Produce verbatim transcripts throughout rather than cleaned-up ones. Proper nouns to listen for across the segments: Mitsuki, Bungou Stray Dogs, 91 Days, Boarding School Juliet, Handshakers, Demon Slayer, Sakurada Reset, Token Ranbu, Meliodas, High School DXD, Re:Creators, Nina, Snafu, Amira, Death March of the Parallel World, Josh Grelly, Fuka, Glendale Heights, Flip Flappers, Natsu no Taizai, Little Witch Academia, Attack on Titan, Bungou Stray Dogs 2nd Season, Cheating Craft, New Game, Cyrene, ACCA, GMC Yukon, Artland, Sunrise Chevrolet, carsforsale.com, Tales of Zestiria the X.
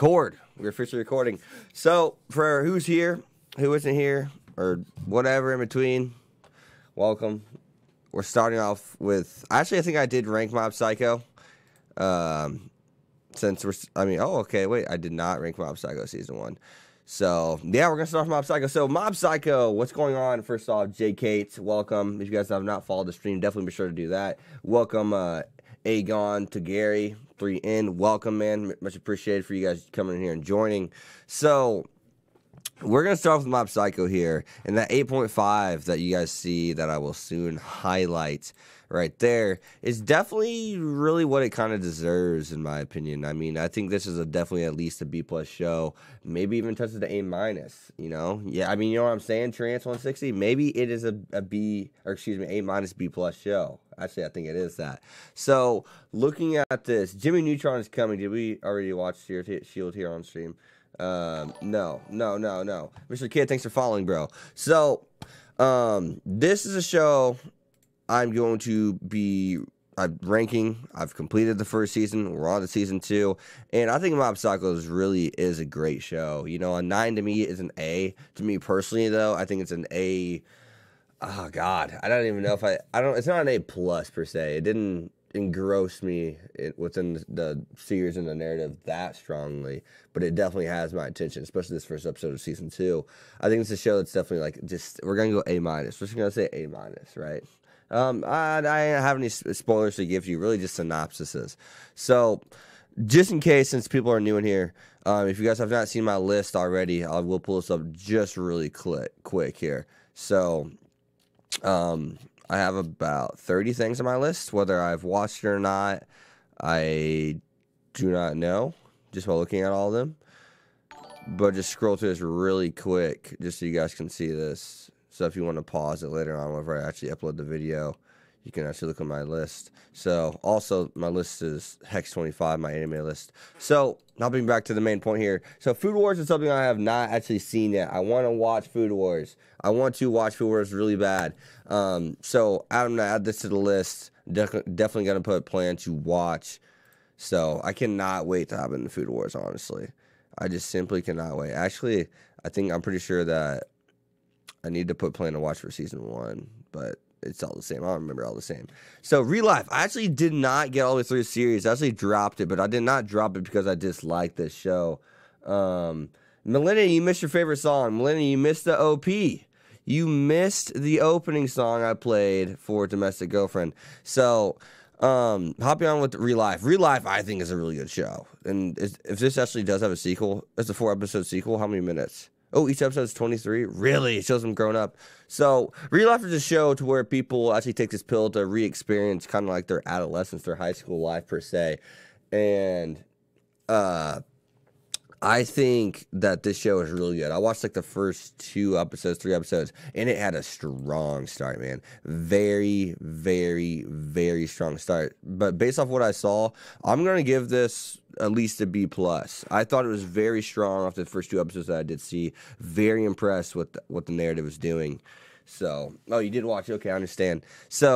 Record. We're officially recording. So, for who's here, who isn't here, or whatever in between, welcome. We're starting off with... Actually, I think I did rank Mob Psycho. Um, since we're... I mean, oh, okay, wait. I did not rank Mob Psycho Season one. So, yeah, we're going to start with Mob Psycho. So, Mob Psycho, what's going on? First off, Jay Cates, welcome. If you guys have not followed the stream, definitely be sure to do that. Welcome, uh, Aegon to Gary. three N, welcome, man. Much appreciated for you guys coming in here and joining. So, we're going to start off with Mob Psycho here. And that eight point five that you guys see that I will soon highlight right there is definitely really what it kind of deserves, in my opinion. I mean, I think this is a definitely at least a B plus show. Maybe even touches the A minus, you know? Yeah, I mean, you know what I'm saying? Trance one sixty, maybe it is a, a B, or excuse me, A minus, B plus show. Actually, I think it is that. So, looking at this, Jimmy Neutron is coming. Did we already watch Shield here on stream? Um, no, no, no, no. Mister Kid, thanks for following, bro. So, um, this is a show I'm going to be uh, ranking. I've completed the first season. We're on to season two. And I think Mob Psycho really is a great show. You know, a nine to me is an A. To me personally, though, I think it's an A... Oh God, I don't even know if I, I don't, it's not an A plus per se. It didn't engross me within the series and the narrative that strongly, but it definitely has my attention, especially this first episode of season two. I think it's a show that's definitely like just, we're going to go A minus. We're just going to say A minus, right? Um, I, I don't have any spoilers to give you, really just synopsises. So just in case, since people are new in here, um, if you guys have not seen my list already, I will pull this up just really quick, quick here. So... Um, I have about thirty things on my list. Whether I've watched it or not, I do not know, just while looking at all of them. But just scroll through this really quick, just so you guys can see this. So if you want to pause it later on, whenever I actually upload the video, you can actually look at my list. So, also, my list is Hex twenty-five, my anime list. So, hopping back to the main point here. So, Food Wars is something I have not actually seen yet. I want to watch Food Wars. I want to watch Food Wars really bad. Um, so, I'm going to add this to the list. De definitely going to put a plan to watch. So, I cannot wait to hop into Food Wars, honestly. I just simply cannot wait. Actually, I think I'm pretty sure that I need to put plan to watch for season one. But... it's all the same. I don't remember all the same. So, ReLIFE. I actually did not get all the way through the series. I actually dropped it, but I did not drop it because I disliked this show. Um, Millennia, you missed your favorite song. Millennia, you missed the O P. You missed the opening song I played for Domestic Girlfriend. So, um, hopping on with ReLIFE. ReLIFE, I think, is a really good show. And if this actually does have a sequel, it's a four-episode sequel, how many minutes? Oh, each episode is twenty-three? Really? It shows them grown up. So, ReLIFE is a show to where people actually take this pill to re-experience kind of like their adolescence, their high school life per se. And uh, I think that this show is really good. I watched like the first two episodes, three episodes, and it had a strong start, man. Very, very, very strong start. But based off what I saw, I'm going to give this... at least a B plus. I thought it was very strong after the first two episodes that I did see. Very impressed with the, what the narrative was doing. So, oh, you did watch it. Okay, I understand. So,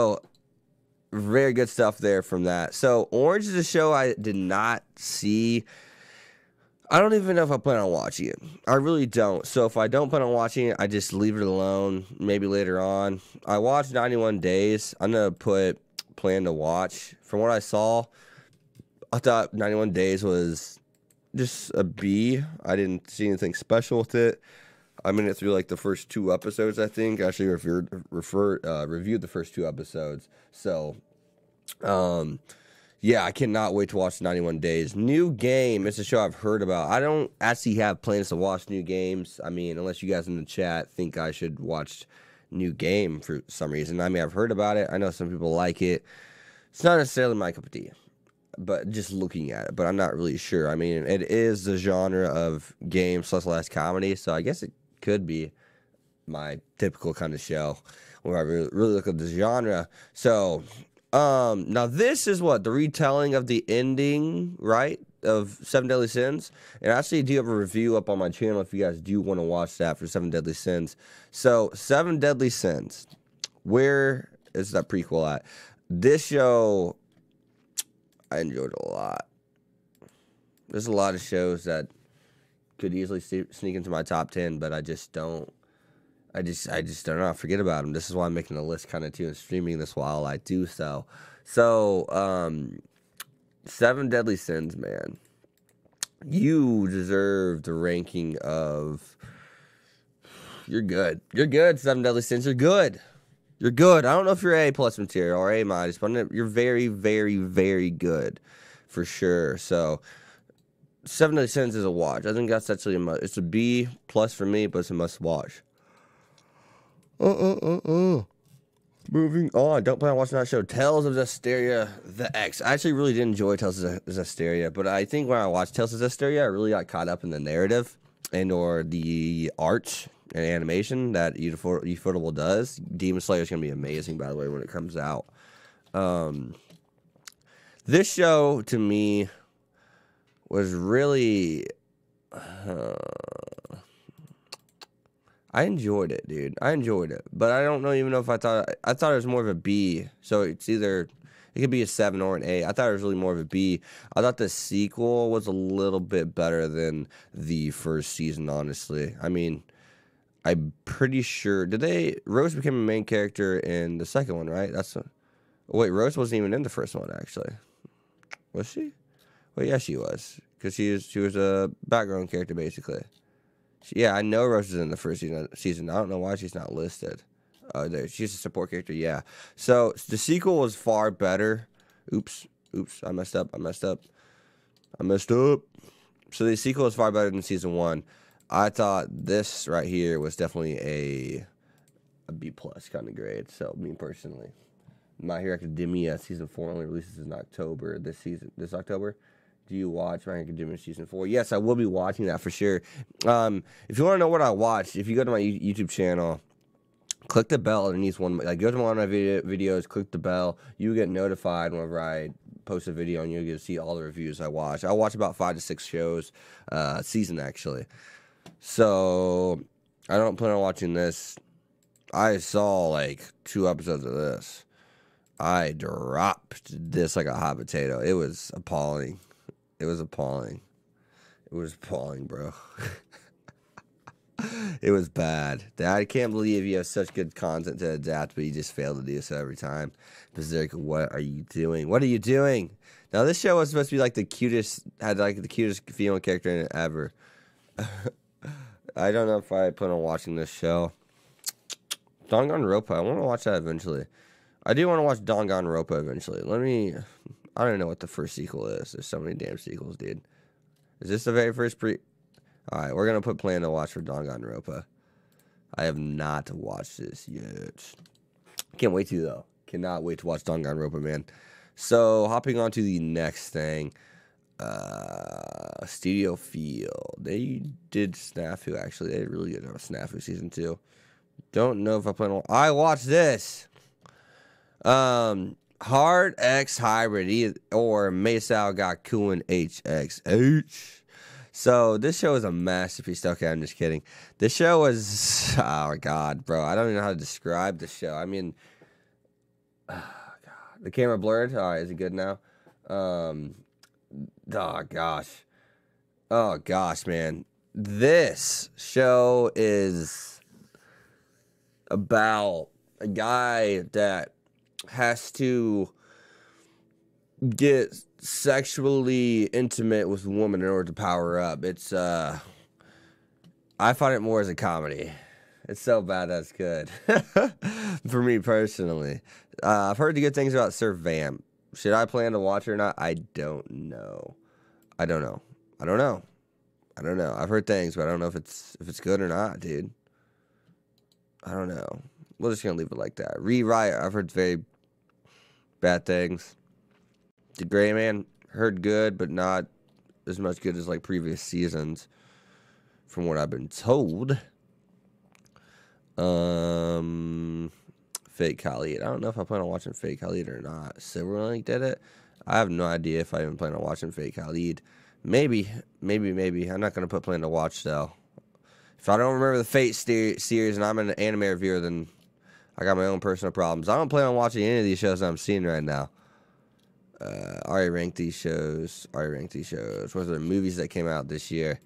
very good stuff there from that. So, Orange is a show I did not see. I don't even know if I plan on watching it. I really don't. So, if I don't plan on watching it, I just leave it alone. Maybe later on. I watched ninety-one Days. I'm going to put plan to watch. From what I saw... I thought ninety-one Days was just a B. I didn't see anything special with it. I made it through like the first two episodes, I think. I actually refer, refer, uh, reviewed the first two episodes. So, um, yeah, I cannot wait to watch ninety-one Days. New Game is a show I've heard about. I don't actually have plans to watch New Games. I mean, unless you guys in the chat think I should watch New Game for some reason. I mean, I've heard about it. I know some people like it. It's not necessarily my cup of tea. But just looking at it, but I'm not really sure. I mean, it is the genre of game slash last comedy, so I guess it could be my typical kind of show where I really look at the genre. So, um, now this is what the retelling of the ending, right, of Seven Deadly Sins. And I actually do have a review up on my channel if you guys do want to watch that for Seven Deadly Sins. So, Seven Deadly Sins, where is that prequel at? This show. I enjoyed it a lot. There's a lot of shows that could easily sneak into my top ten, but I just don't. I just, I just don't know. I forget about them. This is why I'm making a list kind of too and streaming this while I do so. So, um, Seven Deadly Sins, man. You deserve the ranking of. You're good. You're good. Seven Deadly Sins. You're good. You're good. I don't know if you're A plus material or A minus, but you're very, very, very good, for sure. So, Seven Deadly Sins is a watch. I think that's actually a must. It's a B plus for me, but it's a must watch. Uh uh uh uh. Moving on. Don't plan on watching that show. Tales of Zestiria the X. I actually really did enjoy Tales of Zestiria, but I think when I watched Tales of Zestiria, I really got caught up in the narrative and or the art and animation that Ufotable does. Demon Slayer is going to be amazing, by the way, when it comes out. Um, this show, to me, was really... Uh, I enjoyed it, dude. I enjoyed it. But I don't know even know if I thought... I thought it was more of a B. So it's either... It could be a seven or an A. I thought it was really more of a B. I thought the sequel was a little bit better than the first season, honestly. I mean... I'm pretty sure. Did they? Rose became a main character in the second one, right? That's. A, wait, Rose wasn't even in the first one, actually. Was she? Well, yeah, she was, because she is. She was a background character, basically. She, yeah, I know Rose is in the first season. Season. I don't know why she's not listed. Uh, there, she's a support character. Yeah. So the sequel was far better. Oops. Oops. I messed up. I messed up. I messed up. So the sequel is far better than season one. I thought this right here was definitely a, a B plus kind of grade. So me personally, My Hero Academia season four only releases in October this season. This October, do you watch My Hero Academia season four? Yes, I will be watching that for sure. Um, if you want to know what I watched, if you go to my YouTube channel, click the bell underneath one. Like go to one of my video, videos, click the bell. You get notified whenever I post a video, and you'll get to see all the reviews I watch. I watch about five to six shows uh, season actually. So, I don't plan on watching this. I saw, like, two episodes of this. I dropped this like a hot potato. It was appalling. It was appalling. It was appalling, bro. It was bad. I can't believe you have such good content to adapt, but you just fail to do so every time. Berserk, what are you doing? What are you doing? Now, this show was supposed to be, like, the cutest, had, like, the cutest female character in it ever. I don't know if I plan on watching this show. Danganronpa. I want to watch that eventually. I do want to watch Danganronpa eventually. Let me... I don't know what the first sequel is. There's so many damn sequels, dude. Is this the very first pre... Alright, we're going to put plan to watch for Danganronpa. I have not watched this yet. Can't wait to, though. Cannot wait to watch Danganronpa, man. So, hopping on to the next thing... Uh, Studio Field. They did Snafu, actually. They did really good on Snafu Season two. Don't know if I plan on... I watched this! Um, Hard X Hybrid, either, or Masao Gakuen H X H. So, this show is a masterpiece. Okay, I'm just kidding. This show was... Oh, God, bro. I don't even know how to describe the show. I mean... Oh, God. The camera blurred? Alright, is it good now? Um... Oh, gosh. Oh, gosh, man. This show is about a guy that has to get sexually intimate with a woman in order to power up. It's, uh... I find it more as a comedy. It's so bad that's good. For me, personally. Uh, I've heard the good things about Sir Vamp. Should I plan to watch it or not? I don't know. I don't know. I don't know. I don't know. I've heard things, but I don't know if it's if it's good or not, dude. I don't know. We're just gonna leave it like that. Rewrite. I've heard very bad things. The Gray Man, heard good, but not as much good as like previous seasons, from what I've been told. Um. Fake Khalid. I don't know if I plan on watching Fake Khalid or not. Silverlink did it. I have no idea if I even plan on watching Fake Khalid. Maybe, maybe, maybe. I'm not going to put plan to watch, though. If I don't remember the Fate series and I'm an anime reviewer, then I got my own personal problems. I don't plan on watching any of these shows that I'm seeing right now. Uh, already ranked these shows. Already ranked these shows. What are the movies that came out this year?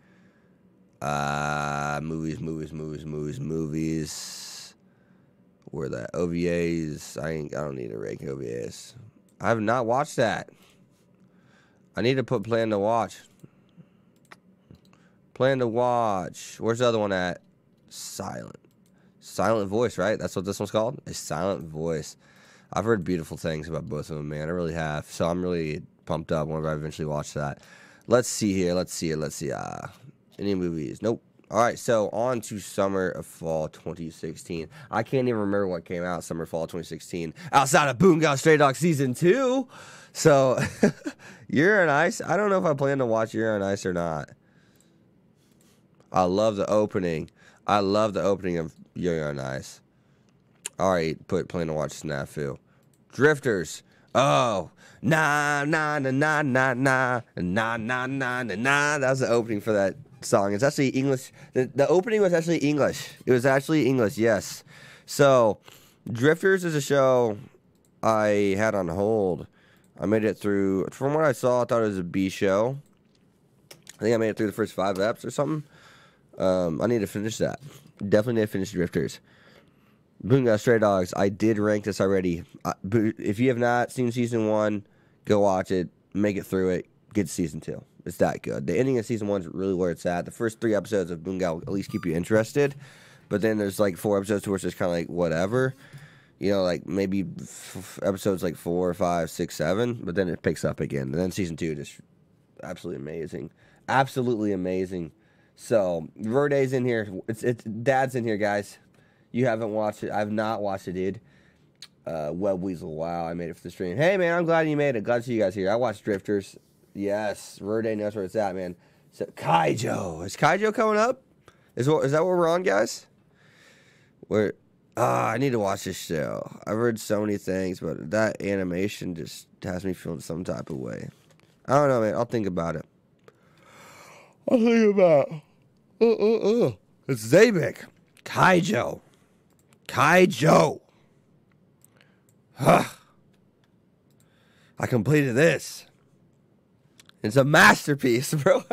Uh, movies, movies, movies, movies, movies. Where the O V As? I ain't. I don't need to rank O V As. I have not watched that. I need to put plan to watch. Plan to watch. Where's the other one at? Silent. Silent Voice, right? That's what this one's called? A Silent Voice. I've heard beautiful things about both of them, man. I really have. So I'm really pumped up whenever I eventually watch that. Let's see here. Let's see it. Let's see. Uh, any movies? Nope. All right. So on to summer of fall twenty sixteen. I can't even remember what came out summer fall twenty sixteen outside of Bungou Stray Dogs season two. So Year on Ice. I don't know if I plan to watch Year on Ice or not. I love the opening. I love the opening of Year on Ice. All right, put plan to watch Snafu. Drifters. Oh, nah, nah, nah, nah, nah, nah, nah, nah, nah, nah. That was the opening for that song. It's actually English. The, the opening was actually English. It was actually English, yes. So, Drifters is a show I had on hold. I made it through, from what I saw, I thought it was a B show. I think I made it through the first five eps or something. Um, I need to finish that. Definitely need to finish Drifters. Bungou Stray Dogs, I did rank this already. If you have not seen season one, go watch it, make it through it, get to season two. It's that good. The ending of season one is really where it's at. The first three episodes of Bungou will at least keep you interested, but then there's like four episodes where it's just kind of like whatever. You know, like maybe f episodes like four, five, six, seven, but then it picks up again. And then season two, just absolutely amazing. Absolutely amazing. So, Verde's in here. It's, it's Dad's in here, guys. You haven't watched it. I've not watched it, dude. Uh, Web Weasel. Wow, I made it for the stream. Hey, man, I'm glad you made it. Glad to see you guys here. I watched Drifters. Yes, Verde knows where it's at, man. So Kaijo. Is Kaijo coming up? Is, is that what we're on, guys? Where? Ah, I need to watch this show. I've heard so many things, but that animation just has me feeling some type of way. I don't know, man. I'll think about it. I'll think about it. Uh, uh, uh. It's Zabek. Kaijo. Kaijo. Huh. I completed this. It's a masterpiece, bro.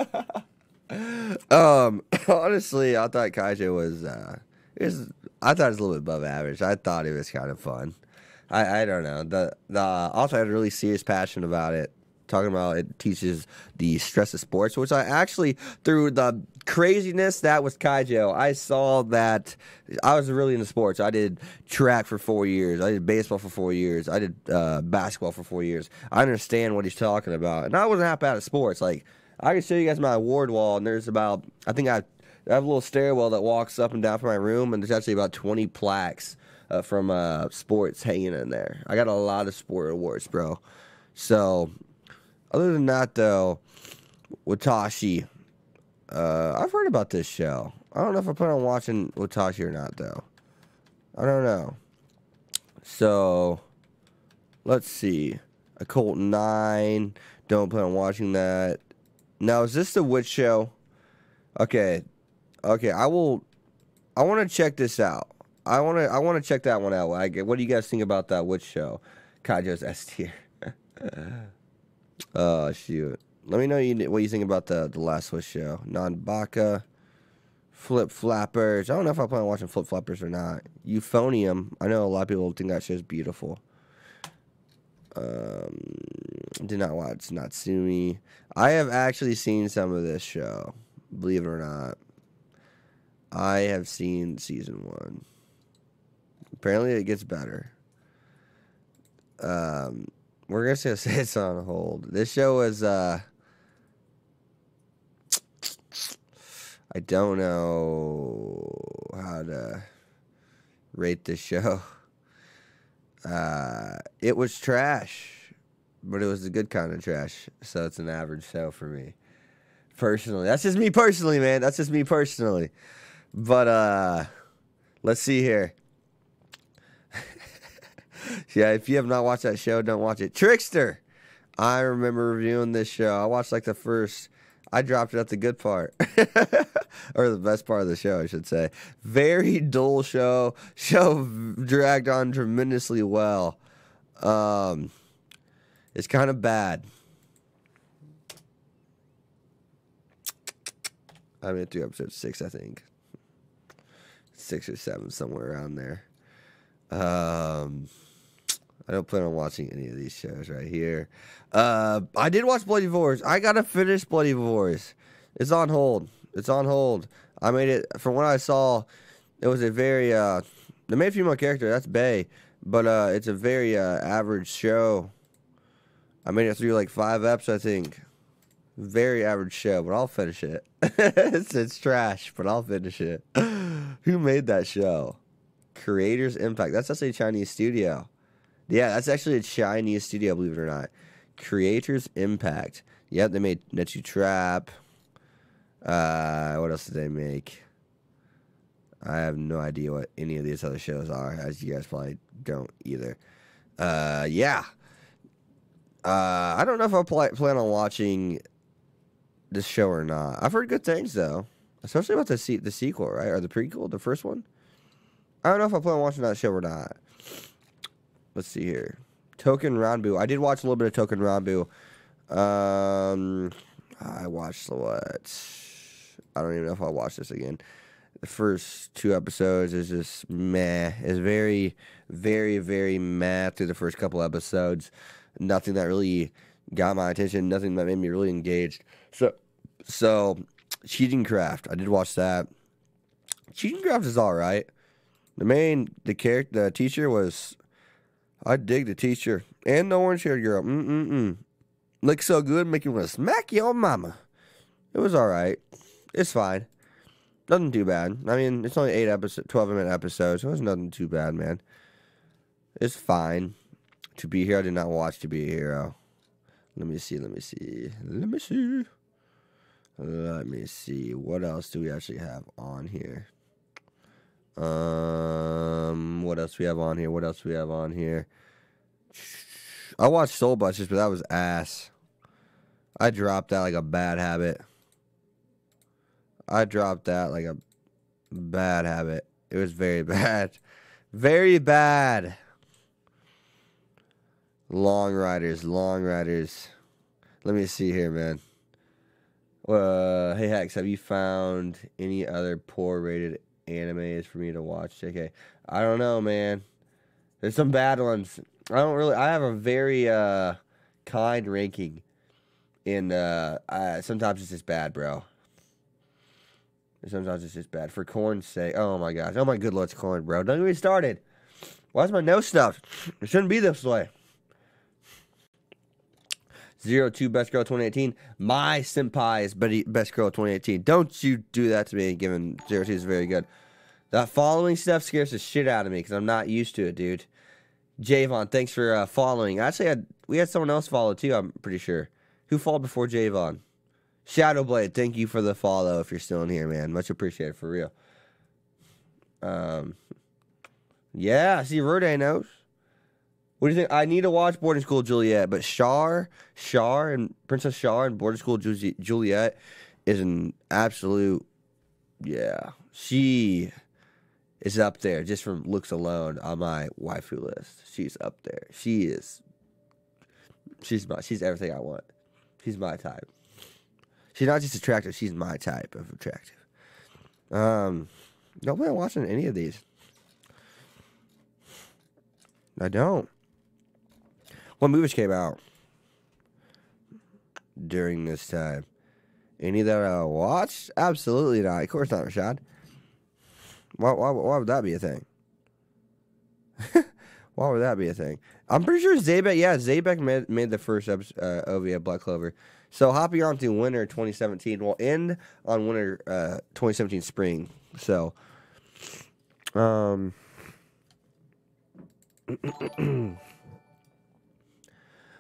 um, honestly, I thought Kaijo was, uh, it was, I thought it was a little bit above average. I thought it was kind of fun. I, I don't know. The, the also had a really serious passion about it. Talking about it teaches the stress of sports, which I actually, through the craziness that was Kaijo, I saw that I was really into sports. I did track for four years. I did baseball for four years. I did uh, basketball for four years. I understand what he's talking about. And I wasn't half bad at sports. Like, I can show you guys my award wall, and there's about, I think I, I have a little stairwell that walks up and down from my room, and there's actually about twenty plaques uh, from uh, sports hanging in there. I got a lot of sport awards, bro. So... Other than that, though, Watashi, uh, I've heard about this show. I don't know if I plan on watching Watashi or not, though. I don't know. So, let's see. Occult nine, don't plan on watching that. Now, is this the witch show? Okay. Okay, I will, I want to check this out. I want to, I want to check that one out. I, what do you guys think about that witch show? Kaijo's S tier. Oh, shoot. Let me know you, what you think about the, the last Swiss show. Non-Baka. Flip Flappers. I don't know if I plan on watching Flip Flappers or not. Euphonium. I know a lot of people think that show's beautiful. Um, did not watch Natsumi. I have actually seen some of this show. Believe it or not. I have seen season one. Apparently it gets better. Um... We're just gonna say it's on hold. This show is, uh, I don't know how to rate this show. Uh, it was trash, but it was the good kind of trash, so it's an average show for me. Personally, that's just me personally, man. That's just me personally. But, uh, let's see here. Yeah, if you have not watched that show, don't watch it. Trickster! I remember reviewing this show. I watched, like, the first... I dropped it at the good part. Or the best part of the show, I should say. Very dull show. Show dragged on tremendously well. Um, It's kind of bad. I'm gonna do episode six, I think. Six or seven, somewhere around there. Um, I don't plan on watching any of these shows right here. Uh, I did watch Bloody Vores. I gotta finish Bloody Vores. It's on hold. It's on hold. I made it, from what I saw, it was a very, uh, the main female character, that's Bay, but uh, it's a very uh, average show. I made it through like five eps, I think. Very average show, but I'll finish it. it's, it's trash, but I'll finish it. Who made that show? Creators Impact. That's actually a Chinese studio. Yeah, that's actually a Chinese studio, believe it or not. Creators Impact. Yep, they made Netu Trap. Uh, what else did they make? I have no idea what any of these other shows are, as you guys probably don't either. Uh, yeah. Uh, I don't know if I pl- plan on watching this show or not. I've heard good things, though. Especially about the se- the sequel, right? Or the prequel, the first one? I don't know if I plan on watching that show or not. Let's see here. Token Ranbu. I did watch a little bit of Token Ranbu. Um, I watched what? I don't even know if I'll watch this again. The first two episodes is just meh. It's very, very, very meh through the first couple episodes. Nothing that really got my attention. Nothing that made me really engaged. So, so Cheating Craft. I did watch that. Cheating Craft is all right. The main, the character, the teacher was... I dig the teacher. And the orange-haired girl. Mm-mm-mm. Looks so good, make you want to smack your mama. It was all right. It's fine. Nothing too bad. I mean, it's only eight episodes, twelve-minute episodes, so it's nothing too bad, man. It's fine. To Be Here, I did not watch To Be a Hero. Let me see, let me see. Let me see. Let me see. What else do we actually have on here? Um, what else we have on here? What else we have on here? I watched Soul Busters, but that was ass. I dropped that like a bad habit. I dropped that like a bad habit. It was very bad. Very bad. Long Riders, Long Riders. Let me see here, man. Uh, hey, Hex, have you found any other poor rated animes for me to watch? J K, I don't know, man. There's some bad ones. I don't really. I have a very uh kind ranking, and uh, I, sometimes it's just bad, bro. Sometimes it's just bad. For corn's sake, oh my gosh, oh my good lord's corn, bro. Don't get me started. Why is my nose stuffed? It shouldn't be this way. Zero two best girl twenty eighteen. My senpai is buddy best girl twenty eighteen. Don't you do that to me. Given zero two is very good. That following stuff scares the shit out of me because I'm not used to it, dude. Javon, thanks for uh, following. I actually had we had someone else follow too. I'm pretty sure who followed before Javon. Shadowblade, thank you for the follow. If you're still in here, man, much appreciated for real. Um, yeah, I see Verde knows. What do you think? I need to watch Boarding School Juliet, but Char, Char, and Princess Char and Boarding School Ju- Juliet is an absolute, yeah. She is up there just from looks alone on my waifu list. She's up there. She is. She's my. She's everything I want. She's my type. She's not just attractive. She's my type of attractive. Um, don't plan on watching any of these. I don't. What movies came out during this time? Any that I watched? Absolutely not. Of course not, Rashad. Why, why, why would that be a thing? Why would that be a thing? I'm pretty sure Zabek, yeah, Zabek made, made the first episode, uh, O V A Black Clover. So hopping on to winter twenty seventeen. We'll end on winter uh, twenty seventeen spring. So, um...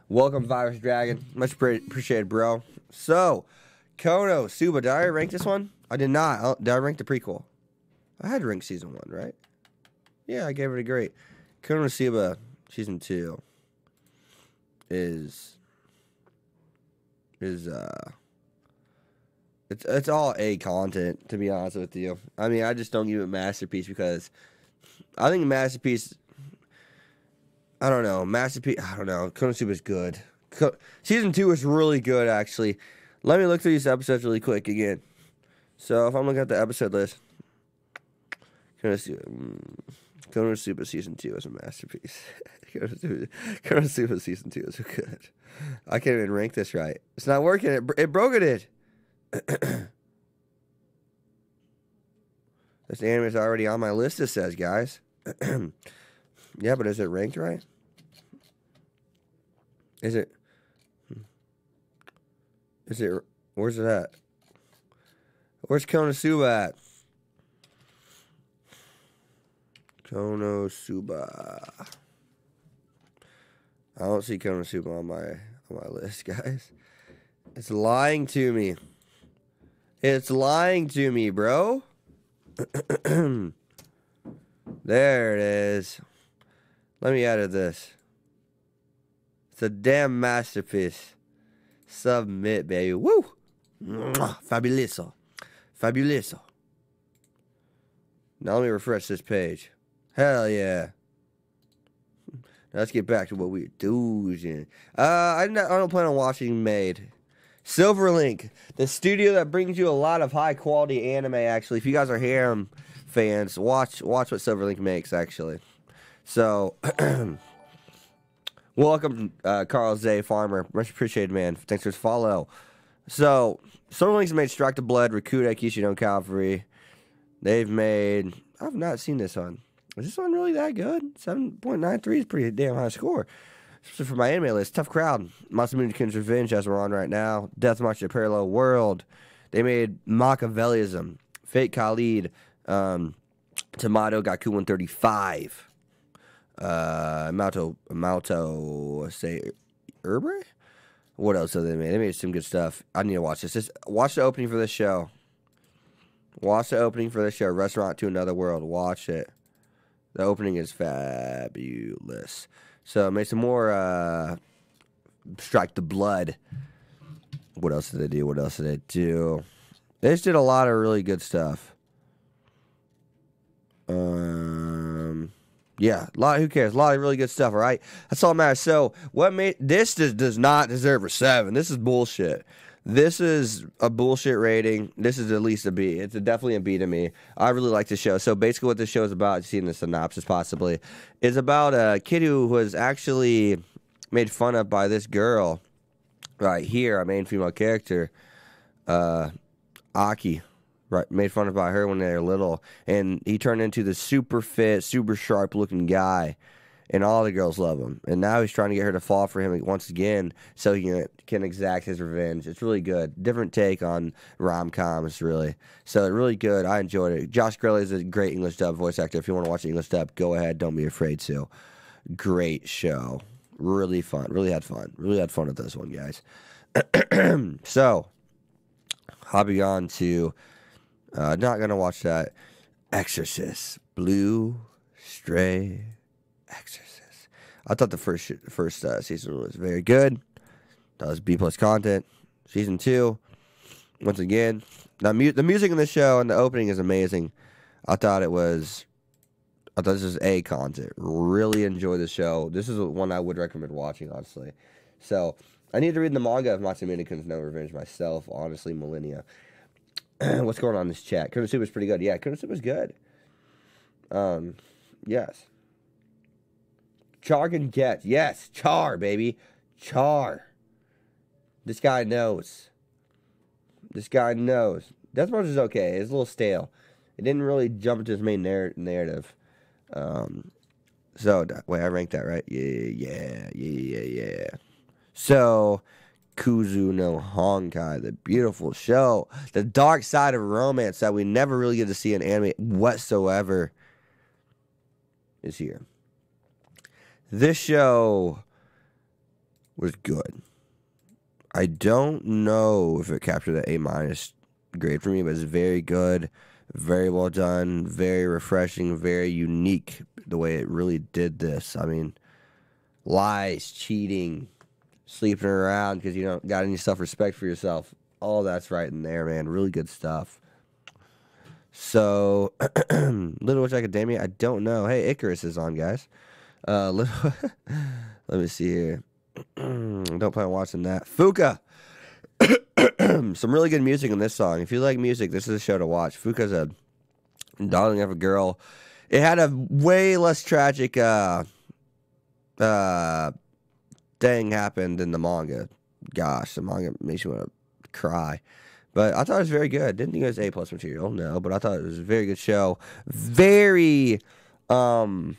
Welcome, Virus Dragon. Much appreciated, bro. So, KonoSuba, did I rank this one? I did not. Did I rank the prequel? I had to rank season one, right? Yeah, I gave it a great. KonoSuba season two is is uh, it's it's all A content, to be honest with you. I mean, I just don't give it masterpiece because I think masterpiece. I don't know. Masterpiece. I don't know. KonoSuba is good. Co- Season two is really good, actually. Let me look through these episodes really quick again. So, if I'm looking at the episode list, KonoSuba Season two is a masterpiece. KonoSuba Season two is good. I can't even rank this right. It's not working. It, it broke it. This anime is already on my list, it says, guys. Yeah, but is it ranked right? Is it? Is it? Where's it at? Where's KonoSuba at? KonoSuba. I don't see KonoSuba on my on my list, guys. It's lying to me. It's lying to me, bro. There it is. Let me edit this. It's a damn masterpiece. Submit, baby. Woo! Fabuloso. Fabuloso. Now let me refresh this page. Hell yeah. Now let's get back to what we're doing. Uh, I don't plan on watching Maid. Silverlink, the studio that brings you a lot of high quality anime, actually. If you guys are harem fans, watch watch what Silverlink makes, actually. So, welcome, uh, Carl Zay Farmer. Much appreciated, man. Thanks for the follow. So, Silverlink's made Strike the Blood, Rikuda, Kishinon Cavalry. They've made... I've not seen this one. Is this one really that good? seven point nine three is pretty damn high score. So for my anime list, Tough Crowd, Masamune-kun no Revenge, as we're on right now, Death March of the Parallel World. They made Machiavellism, Fate Khalid, um, Tomato Gaku one thirty-five, uh, Maoto, Maoto, say, Urbre? What else have they made? They made some good stuff. I need to watch this. Just watch the opening for this show. Watch the opening for this show, Restaurant to Another World. Watch it. The opening is fabulous. So, make some more, uh, Strike the Blood. What else did they do? What else did they do? They just did a lot of really good stuff. Um, yeah, a lot, who cares? A lot of really good stuff, all right? That's all that matters. So, what made, this does, does not deserve a seven. This is bullshit. This is a bullshit rating. This is at least a B. It's a, definitely a B to me. I really like this show. So basically what this show is about, you see in the synopsis possibly, is about a kid who was actually made fun of by this girl right here, our main female character, uh, Aki, right, made fun of by her when they were little. And he turned into this super fit, super sharp looking guy. And all the girls love him. And now he's trying to get her to fall for him once again so he can exact his revenge. It's really good. Different take on rom-coms, really. So, really good. I enjoyed it. Josh Grelly is a great English dub voice actor. If you want to watch English dub, go ahead. Don't be afraid to. Great show. Really fun. Really had fun. Really had fun with this one, guys. So, hopping on to... Uh, not going to watch that. Exorcist. Blue Stray... Exorcist. I thought the first first uh, season was very good. That was B plus content. Season two, once again, now mu- the music in the show and the opening is amazing. I thought it was, I thought this was A content. Really enjoy the show. This is one I would recommend watching, honestly. So I need to read the manga of Masamune-kun no Revenge myself. Honestly, millennia. What's going on in this chat? KonoSuba is pretty good. Yeah, KonoSuba is good. Um, yes. Char can get. Yes, Char, baby. Char. This guy knows. This guy knows. Death March is okay. It's a little stale. It didn't really jump into his main narr- narrative. Um, so, wait, I ranked that, right? Yeah, yeah, yeah, yeah, yeah. So, Kuzu no Honkai, the beautiful show. The dark side of romance that we never really get to see in anime whatsoever is here. This show was good. I don't know if it captured an A-minus grade for me, but it's very good, very well done, very refreshing, very unique the way it really did this. I mean, lies, cheating, sleeping around because you don't got any self-respect for yourself. All that's right in there, man. Really good stuff. So, Little Witch Academia, I don't know. Hey, Icarus is on, guys. Uh, let me see here. Don't plan on watching that. Fuka. Some really good music in this song. If you like music, this is a show to watch. Fuka's a darling of a girl. It had a way less tragic uh, uh, thing happened in the manga. Gosh, the manga makes you want to cry. But I thought it was very good. Didn't think it was A-plus material, no. But I thought it was a very good show. Very um,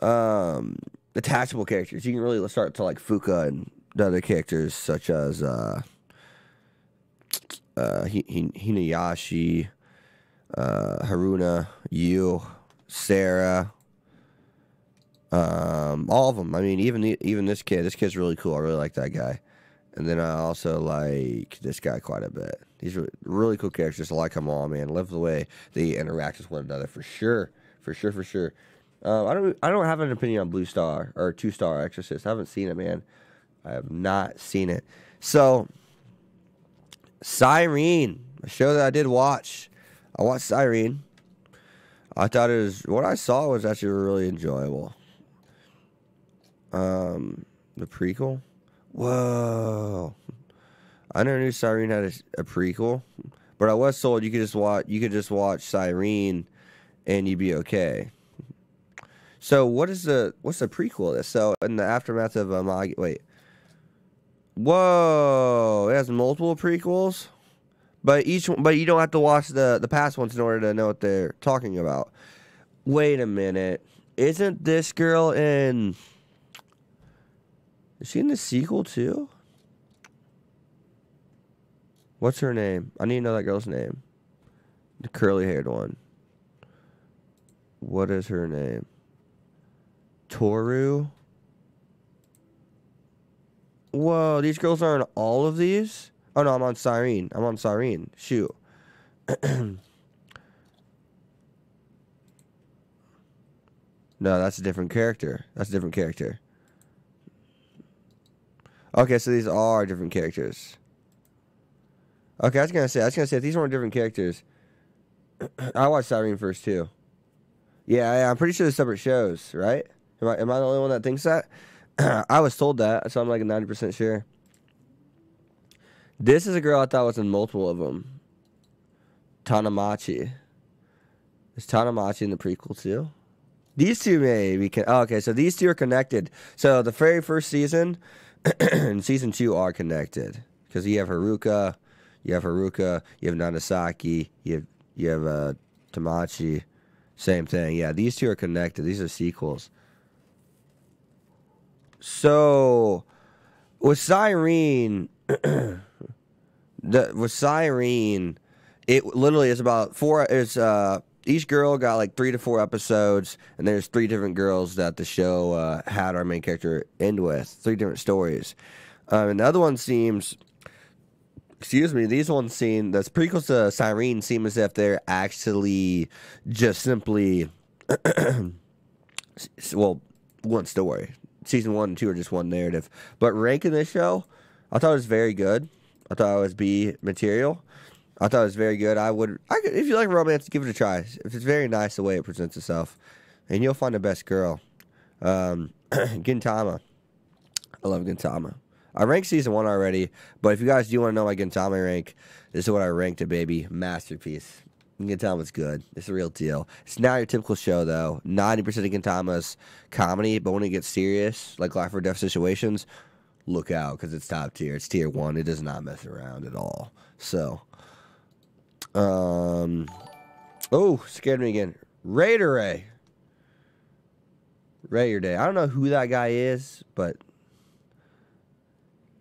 um, attachable characters. You can really start to like Fuka and the other characters such as uh, uh, Hinayashi, uh, Haruna, Yu, Sarah. Um, all of them. I mean, even even this kid. This kid's really cool. I really like that guy. And then I also like this guy quite a bit. These are really cool characters. I like them all, man. Love the way they interact with one another for sure, for sure, for sure. Uh, I don't, I don't have an opinion on Blue Star or Two Star Exorcist. I haven't seen it, man. I have not seen it. So, Cyrene, a show that I did watch. I watched Cyrene. I thought it was what I saw was actually really enjoyable. Um, the prequel. Whoa! I never knew Cyrene had a, a prequel, but I was sold. You could just watch. You could just watch Cyrene, and you'd be okay. So what is the what's the prequel of this? So in the aftermath of um, I, wait, whoa! It has multiple prequels, but each one, but you don't have to watch the the past ones in order to know what they're talking about. Wait a minute! Isn't this girl in? Is she in the sequel, too? What's her name? I need to know that girl's name. The curly-haired one. What is her name? Toru? Whoa, these girls are in all of these? Oh, no, I'm on Cyrene. I'm on Cyrene. Shoot. No, that's a different character. That's a different character. Okay, so these are different characters. Okay, I was gonna say, I was gonna say, if these weren't different characters, I watched Cyrene first too. Yeah, yeah, I'm pretty sure they're separate shows, right? Am I, am I the only one that thinks that? I was told that, so I'm like ninety percent sure. This is a girl I thought was in multiple of them. Tanamachi. Is Tanamachi in the prequel too? These two maybe can. Oh, okay, so these two are connected. So the very first season. And season two are connected because you have Haruka, you have Haruka, you have Nagasaki, you have you have uh, Tamachi. Same thing, yeah. These two are connected. These are sequels. So with Cyrene, the with Cyrene, it literally is about four. It's uh, each girl got like three to four episodes, and there's three different girls that the show uh, had our main character end with. Three different stories. Um, and the other one seems, excuse me, these ones seem, the prequels to Cyrene seem as if they're actually just simply, well, one story. Season one and two are just one narrative. But ranking this show, I thought it was very good. I thought it was B material. I thought it was very good. I would, I could, if you like romance, give it a try. It's very nice the way it presents itself, and you'll find the best girl. Um, Gintama, I love Gintama. I ranked season one already, but if you guys do want to know my Gintama rank, this is what I ranked it, baby. Masterpiece. Gintama's good. It's a real deal. It's not your typical show though. Ninety percent of Gintama's comedy, but when it gets serious, like life or death situations, look out because it's top tier. It's tier one. It does not mess around at all. So. Um, oh, scared me again. Raideray. Raideray. I don't know who that guy is, but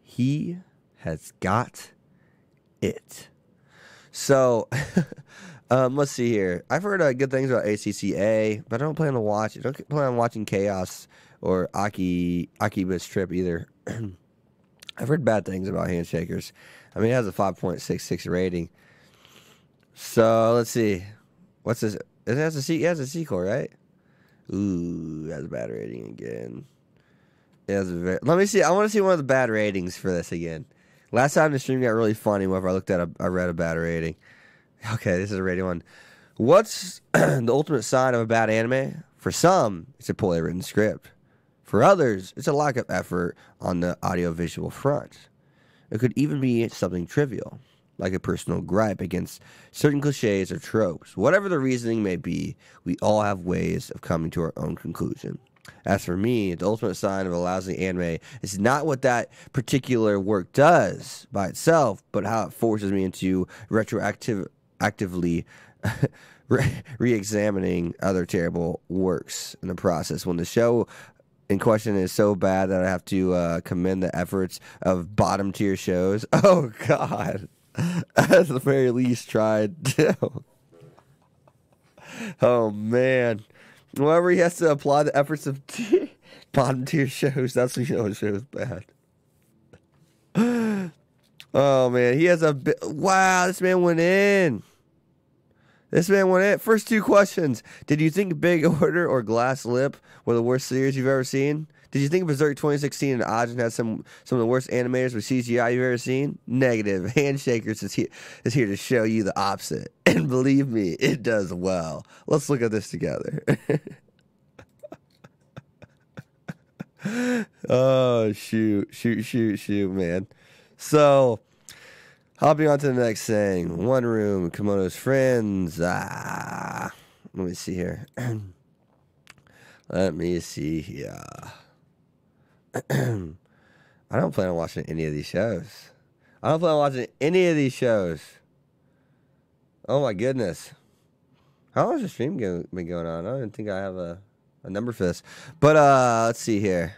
he has got it. So, um, let's see here. I've heard uh, good things about A C C A, but I don't plan to watch it. I don't plan on watching Chaos or Aki Akiba's Trip either. I've heard bad things about Handshakers. I mean, it has a five point six six rating. So let's see, what's this? It has a se it has a sequel, right? Ooh, that's a bad rating again. It has a very let me see. I want to see one of the bad ratings for this again. Last time the stream got really funny whenever I looked at a, I read a bad rating. Okay, this is a rating one. What's the ultimate sign of a bad anime? For some, it's a poorly written script. For others, it's a lack of effort on the audiovisual front. It could even be something trivial, like a personal gripe against certain cliches or tropes. Whatever the reasoning may be, we all have ways of coming to our own conclusion. As for me, the ultimate sign of a lousy anime is not what that particular work does by itself, but how it forces me into retroactive, actively re-examining other terrible works in the process. When the show in question is so bad that I have to uh, commend the efforts of bottom tier shows. Oh God, at the very least tried to. Oh man, whenever he has to apply the efforts of t bottom tier shows, that's when you know the show's bad. Oh man, he has a bit. Wow, this man went in. This man went in. First two questions. Did you think Big Order or Glass Lip were the worst series you've ever seen? Did you think Berserk twenty sixteen and Ajin had some, some of the worst animators with C G I you've ever seen? Negative. Handshakers is, he is here to show you the opposite. And believe me, it does well. Let's look at this together. Oh, shoot. Shoot, shoot, shoot, man. So... hopping on to the next thing. One Room, Kimono's Friends. Ah, let me see here. Let me see here. I don't plan on watching any of these shows. I don't plan on watching any of these shows. Oh my goodness. How long has the stream go been going on? I don't think I have a, a number for this. But uh, let's see here.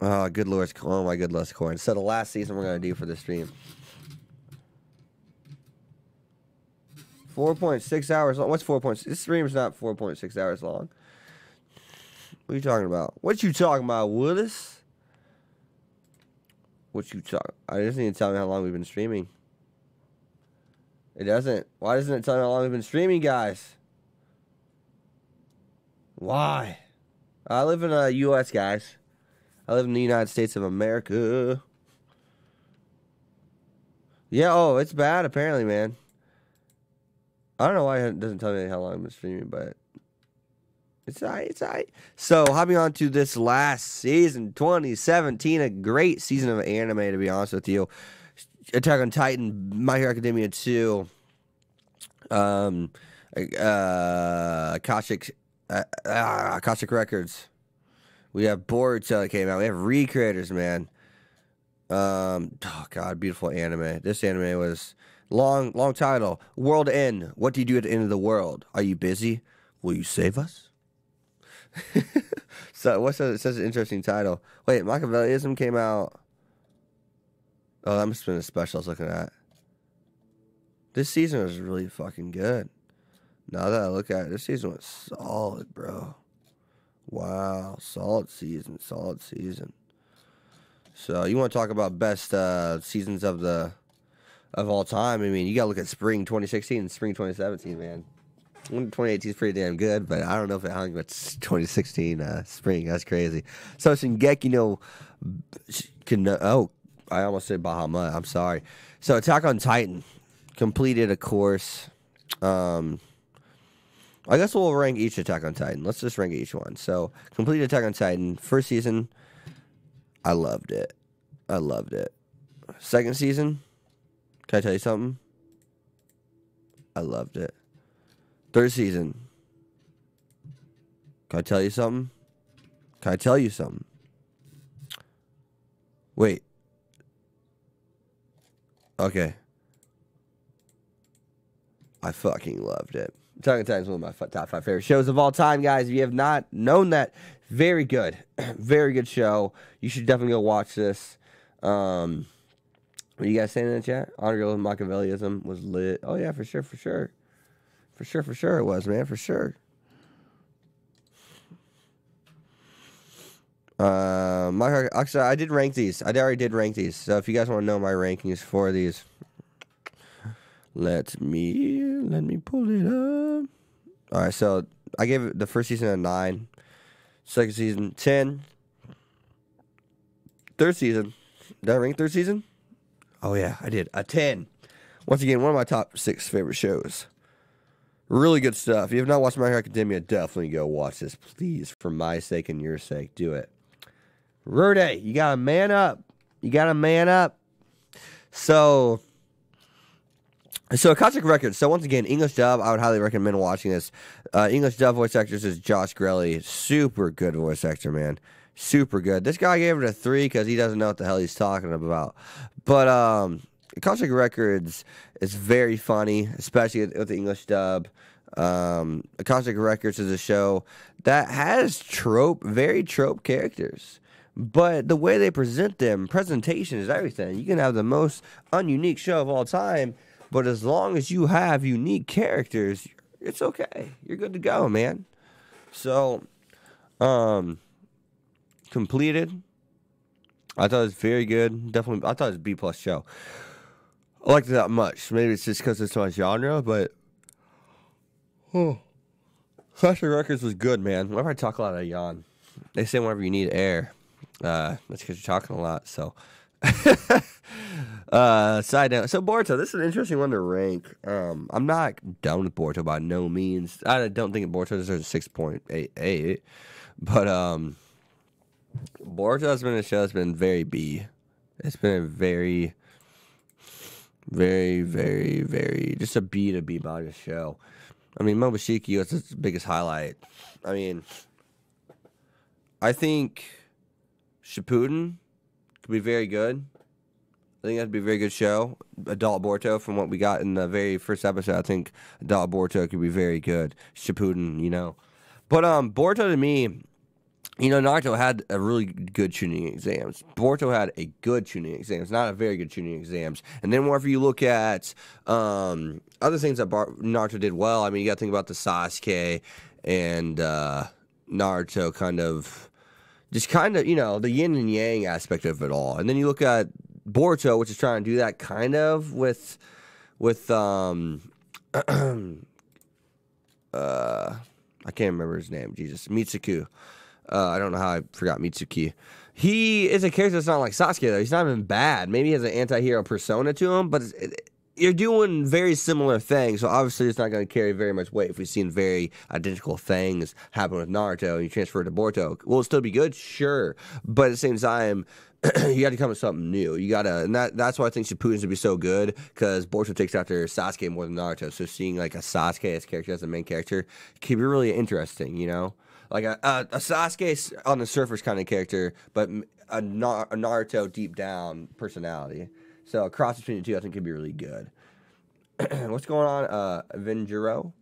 Oh, good Lord's corn. Oh, my good Lord's corn. So the last season we're going to do for the stream. four point six hours long. What's four point six? This stream is not four point six hours long. What are you talking about? What you talking about, Willis? What you talking about? I just need to tell me how long we've been streaming. It doesn't. Why doesn't it tell me how long we've been streaming, guys? Why? I live in the U S, guys. I live in the United States of America. Yeah, oh, it's bad, apparently, man. I don't know why it doesn't tell me how long I've been streaming, but it's all right, it's all right. So, hopping on to this last season, twenty seventeen, a great season of anime, to be honest with you. Attack on Titan, My Hero Academia two, um, uh, Akashic, uh, uh, Akashic Records. We have Boruto that came out. We have Re:Creators, man. Um, oh, God, beautiful anime. This anime was long, long title. World End. What do you do at the end of the world? Are you busy? Will you save us? So, what's a, such an interesting title? Wait, Machiavellism came out. Oh, that must have been a special I was looking at. This season was really fucking good. Now that I look at it, this season was solid, bro. Wow, solid season, solid season. So you want to talk about best uh, seasons of the of all time? I mean, you gotta look at spring twenty sixteen and spring twenty seventeen, man. twenty eighteen is pretty damn good, but I don't know if it hung with twenty sixteen uh, spring. That's crazy. So Shingeki no, oh, I almost said Bahamut. I'm sorry. So Attack on Titan completed a course. Um, I guess we'll rank each Attack on Titan. Let's just rank each one. So, complete Attack on Titan. First season, I loved it. I loved it. Second season, can I tell you something? I loved it. Third season, can I tell you something? Can I tell you something? Wait. Okay. I fucking loved it. Attack on Titan is one of my top five favorite shows of all time, guys. If you have not known that, very good. Very good show. You should definitely go watch this. Um, what are you guys saying in the chat? Armed Girls Machiavellism was lit. Oh, yeah, for sure, for sure. For sure, for sure it was, man, for sure. Uh, my, actually, I did rank these. I already did rank these. So if you guys want to know my rankings for these... Let me, let me pull it up. All right, so I gave the first season a nine. Second season, ten. Third season, did I rank third season? Oh, yeah, I did. A ten. Once again, one of my top six favorite shows. Really good stuff. If you have not watched My Hero Academia, definitely go watch this. Please, for my sake and your sake, do it. Rude, you gotta man up. You gotta man up. So, so Akashic Records. So once again, English dub. I would highly recommend watching this. Uh, English dub voice actors is Josh Grelly. Super good voice actor, man. Super good. This guy gave it a three because he doesn't know what the hell he's talking about. But um, Akashic Records is very funny, especially with the English dub. Um, Akashic Records is a show that has trope, very trope characters. But the way they present them, presentation is everything. You can have the most ununique show of all time, but as long as you have unique characters, it's okay. You're good to go, man. So, um, completed. I thought it was very good. Definitely, I thought it was a B-plus show. I liked it that much. Maybe it's just because it's my genre, but... Oh. Akashic Records was good, man. Whenever I talk a lot, I yawn. They say whenever you need air. Uh, that's because you're talking a lot, so. uh, side note. So, Boruto, this is an interesting one to rank. Um, I'm not down with Boruto by no means. I don't think Boruto deserves a six point eight eight. But, um, Boruto has been a show that's been very B. It's been a very, very, very, very, just a B to B body show. I mean, Mobashiki was its biggest highlight. I mean, I think Shippuden could be very good. I think that'd be a very good show. Adult Boruto, from what we got in the very first episode, I think Adult Boruto could be very good. Shippuden, you know. But um, Boruto to me, you know, Naruto had a really good tuning exams. Boruto had a good tuning exams, not a very good tuning exams. And then whenever you look at um, other things that Bar- Naruto did well, I mean, you got to think about the Sasuke and uh, Naruto kind of... Just kind of, you know, the yin and yang aspect of it all. And then you look at Boruto, which is trying to do that kind of with, with, um, uh, I can't remember his name, Jesus, Mitsuku. Uh, I don't know how I forgot Mitsuki. He is a character that's not like Sasuke, though. He's not even bad. Maybe he has an anti-hero persona to him, but it's, it, you're doing very similar things, so obviously it's not going to carry very much weight if we've seen very identical things happen with Naruto and you transfer it to Boruto. Will it still be good? Sure. But at the same time, you got to come with something new. You got to, and that, that's why I think Shippuden's going to be so good, because Boruto takes after Sasuke more than Naruto, so seeing like a Sasuke as character, as the main character, can be really interesting, you know? Like a, a, a Sasuke on the surface kind of character, but a, Nar- a Naruto deep down personality. So a cross between the two, I think, could be really good. What's going on, uh, Avengero?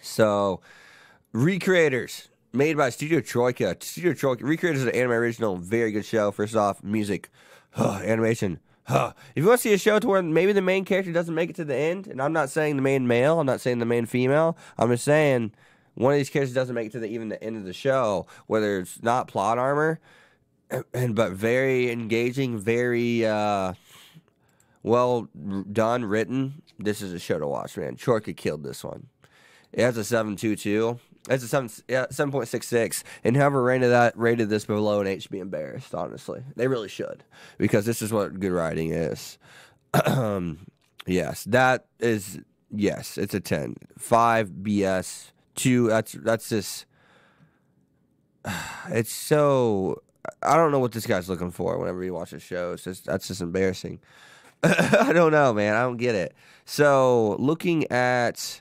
So, Re:Creators, made by Studio Troika. Studio Troika. Re:Creators is an anime original, very good show. First off, music, huh, animation. Huh. If you want to see a show to where maybe the main character doesn't make it to the end, and I'm not saying the main male, I'm not saying the main female, I'm just saying one of these characters doesn't make it to the, even the end of the show, whether it's not plot armor. And but very engaging, very uh, well done, written. This is a show to watch, man. Chorka killed this one. It has a seven two two. It's a seven yeah, seven point six six. And whoever rated that rated this below an H, be embarrassed. Honestly, they really should, because this is what good writing is. yes, that is yes. It's a ten. Five B S two. That's that's just. It's so. I don't know what this guy's looking for whenever he watches shows. Just, that's just embarrassing. I don't know, man. I don't get it. So, looking at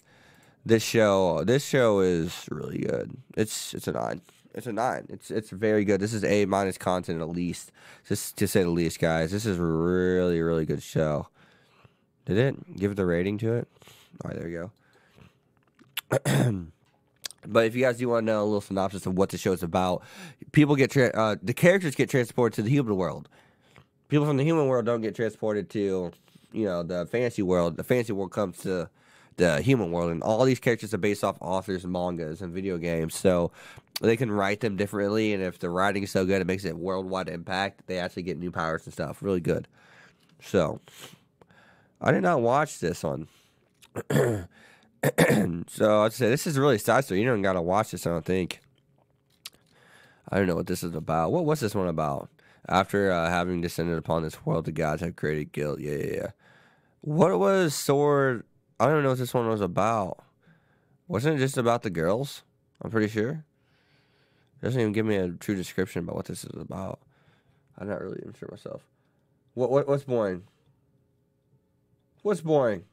this show, this show is really good. It's it's a nine. It's a nine. It's it's very good. This is A minus content at least, just to say the least, guys. This is a really really good show. Did it give it the rating to it? All right, there you go. But if you guys do want to know a little synopsis of what the show is about, people get tra- uh, the characters get transported to the human world. People from the human world don't get transported to, you know, the fantasy world. The fantasy world comes to the human world, and all these characters are based off authors and mangas and video games, so they can write them differently. And if the writing is so good, it makes it worldwide impact. They actually get new powers and stuff. Really good. So I did not watch this one. So I'd say this is really a side story. You don't gotta watch this, I don't think. I don't know what this is about. What was this one about? After uh, having descended upon this world, the gods have created guilt. Yeah, yeah, yeah. What was Sword I don't even know what this one was about. Wasn't it just about the girls? I'm pretty sure. It doesn't even give me a true description about what this is about. I'm not really even sure myself. What what what's boring? What's boring?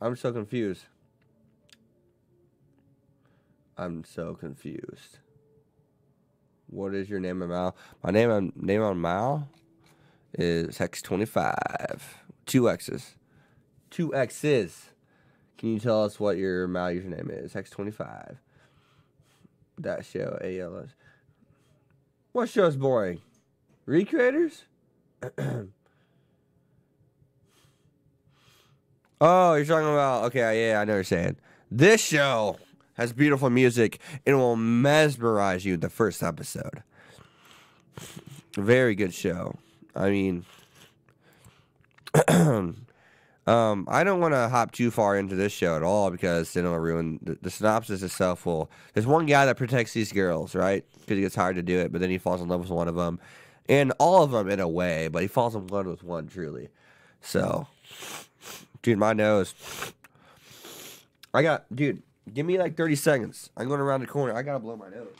I'm so confused. I'm so confused. What is your name on Mal? My name on name on Mal is hex twenty-five. Two X's. Two X's. Can you tell us what your Mal username is? Hex twenty-five. That show A L S. What show is boring? ReCreators? Oh, you're talking about, okay, yeah, I know what you're saying. This show has beautiful music and will mesmerize you the first episode. Very good show. I mean, um, I don't want to hop too far into this show at all because then it'll ruin the, the synopsis itself. Will there's one guy that protects these girls, right? Because he gets hired to do it, but then he falls in love with one of them, and all of them in a way. But he falls in love with one truly. So, dude, my nose. I got, dude. Give me like thirty seconds. I'm going around the corner. I gotta blow my nose.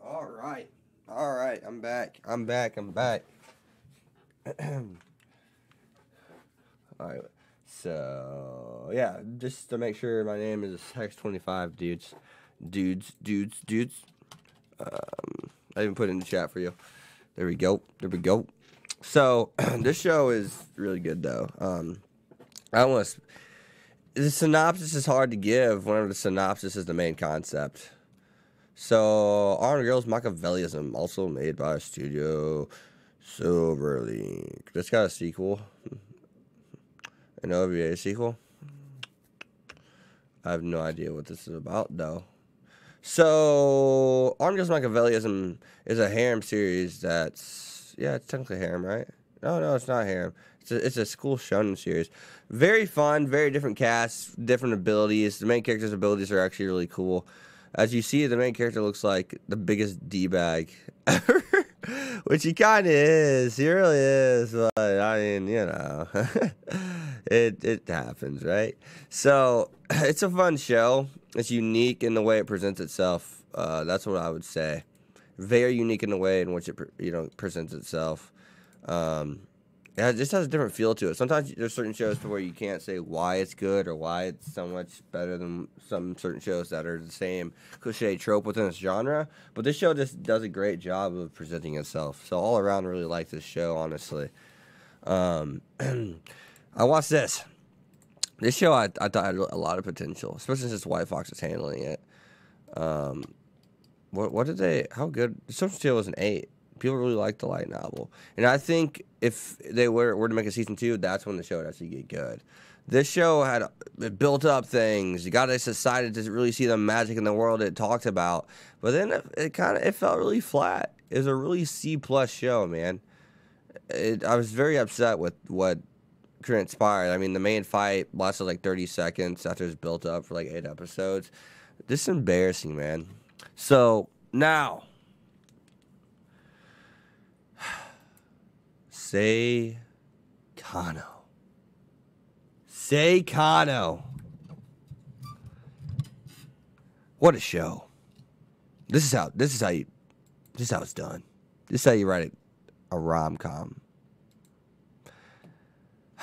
Alright, alright, I'm back, I'm back, I'm back. Alright, so, yeah, just to make sure my name is hex twenty-five, dudes, dudes, dudes, dudes. Um, I even put it in the chat for you. There we go, there we go. So, this show is really good, though. Um, I don't want to, the synopsis is hard to give whenever the synopsis is the main concept. So, Armed Girls Machiavellism, also made by Studio Silverlink. That's got a sequel. An O V A sequel. I have no idea what this is about, though. So, Armed Girls Machiavellism is a harem series that's... Yeah, it's technically harem, right? No, no, it's not harem. It's a, it's a school shonen series. Very fun, very different casts, different abilities. The main character's abilities are actually really cool. As you see, the main character looks like the biggest D-bag ever, which he kind of is. He really is. But, I mean, you know, it, it happens, right? So it's a fun show. It's unique in the way it presents itself. Uh, that's what I would say. Very unique in the way in which it, you know, presents itself. Um, it just has a different feel to it. Sometimes there's certain shows where you can't say why it's good or why it's so much better than some certain shows that are the same cliche trope within its genre. But this show just does a great job of presenting itself. So all around, I really like this show, honestly. Um, I watched this. This show I, I thought had a lot of potential, especially since White Fox is handling it. Um, what, what did they... How good... Substance Steel was an eight. People really like the light novel. And I think if they were, were to make a season two, that's when the show would actually get good. This show had it built up things. You got us excited to really see the magic in the world it talked about. But then it, it kind of it felt really flat. It was a really C-plus show, man. It, I was very upset with what transpired. I mean, the main fight lasted like thirty seconds after it was built up for like eight episodes. This is embarrassing, man. So, now... Seikano. Seikano. What a show. This is how this is how you this is how it's done. This is how you write it, a rom-com.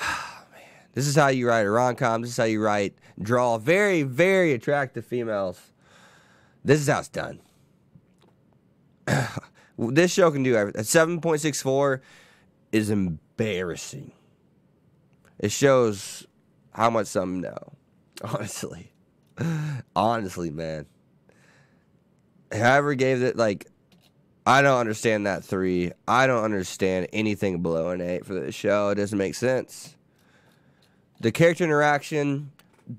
Oh, man. This is how you write a rom-com. This is how you write draw very, very attractive females. This is how it's done. This show can do everything. seven point six four is embarrassing. It shows how much some know. Honestly. Honestly, man. Whoever gave it, like, I don't understand that three. I don't understand anything below an eight for this show. It doesn't make sense. The character interaction,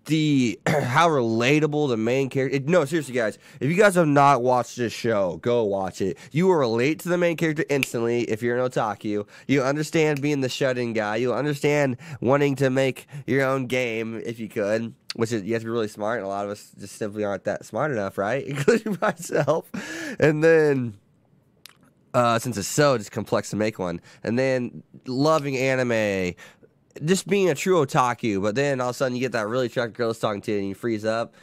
the how relatable the main character. It, no, seriously, guys. If you guys have not watched this show, go watch it. You will relate to the main character instantly if you're an otaku. You understand being the shut-in guy. You'll understand wanting to make your own game if you could. Which is, you have to be really smart, and a lot of us just simply aren't that smart enough, right? Including myself. And then, uh, since it's so just complex to make one. And then, loving anime. Just being a true otaku. But then, all of a sudden, you get that really attractive girl that's talking to you, and you freeze up.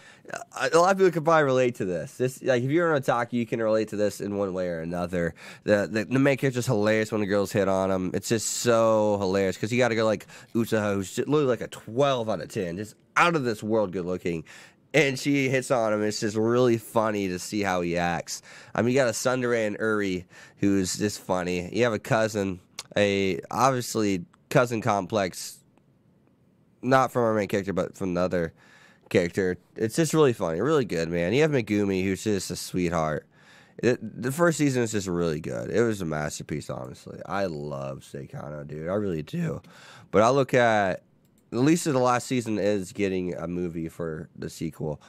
A lot of people could probably relate to this. This, like, if you're an otaku, you can relate to this in one way or another. The the, the main character's hilarious when the girls hit on him. It's just so hilarious because you got to go like Utsaha, who's literally like a twelve out of ten, just out of this world good looking, and she hits on him. It's just really funny to see how he acts. I mean, you got a Sundere and Uri who's just funny. You have a cousin, a obviously cousin complex, not from our main character, but from another character. It's just really funny, really good, man. You have Megumi, who's just a sweetheart. It, the first season is just really good. It was a masterpiece, honestly. I love Seikano, dude. I really do. But I look at, at least the last season is getting a movie for the sequel.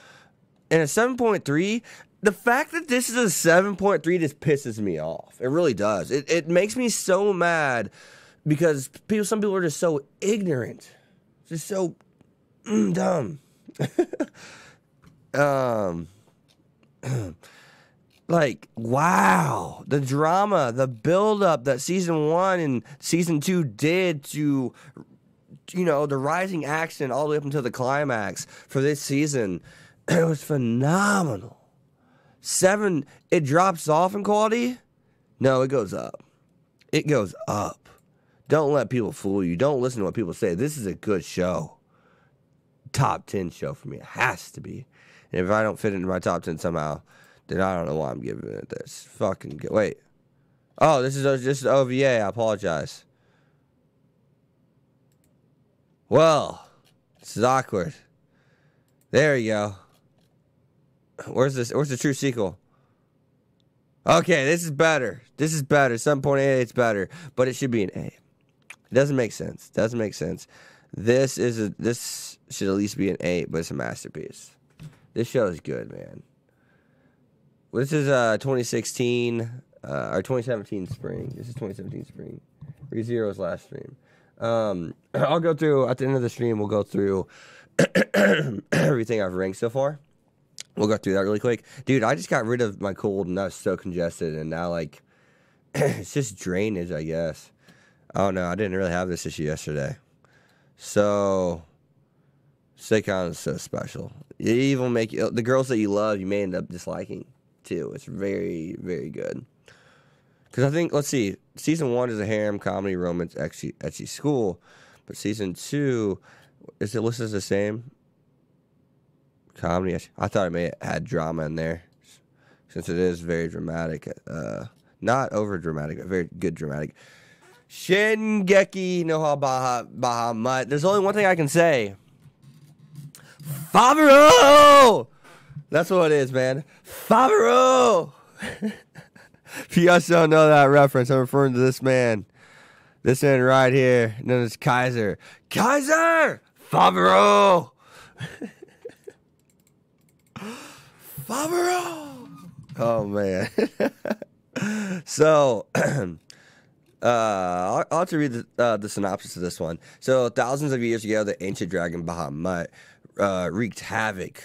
And a seven point three, the fact that this is a seven point three just pisses me off. It really does. It, it makes me so mad because people, some people are just so ignorant. Just so mm, dumb. um, like, wow, the drama, the build-up that season one and season two did to, you know, the rising action all the way up until the climax for this season, it was phenomenal. Seven, it drops off in quality? No, it goes up. It goes up. Don't let people fool you. Don't listen to what people say. This is a good show. Top ten show for me. It has to be. And if I don't fit into my top ten somehow, then I don't know why I'm giving it this. Fucking good. Wait. Oh, this is this is O V A. I apologize. Well, this is awkward. There you go. Where's this? Where's the true sequel? Okay, this is better. This is better. seven point eight, it's better. But it should be an A. It doesn't make sense. Doesn't make sense. This is a, this should at least be an eight, but it's a masterpiece. This show is good, man. This is uh twenty sixteen uh, or twenty seventeen spring. This is twenty seventeen spring. ReZero's last stream. Um, I'll go through at the end of the stream. We'll go through everything I've ranked so far. We'll go through that really quick, dude. I just got rid of my cold, and I was so congested, and now like it's just drainage, I guess. Oh no, I didn't really have this issue yesterday. So, Seikano is so special. You even make the girls that you love, you may end up disliking too. It's very, very good. Because I think, let's see, season one is a harem comedy romance ecchi, ecchi school, but season two is it listed as the same comedy? I thought it may have had drama in there, since it is very dramatic. Uh, not over dramatic, but very good dramatic. Shingeki no Bahamut. There's only one thing I can say. Favaro! That's what it is, man. Favaro! If you guys don't know that reference, I'm referring to this man. This man right here, known as Kaiser. Kaiser! Favaro! Favaro! Oh, man. So... Uh, I'll have to read the, uh, the synopsis of this one. So, thousands of years ago, the ancient dragon Bahamut uh, wreaked havoc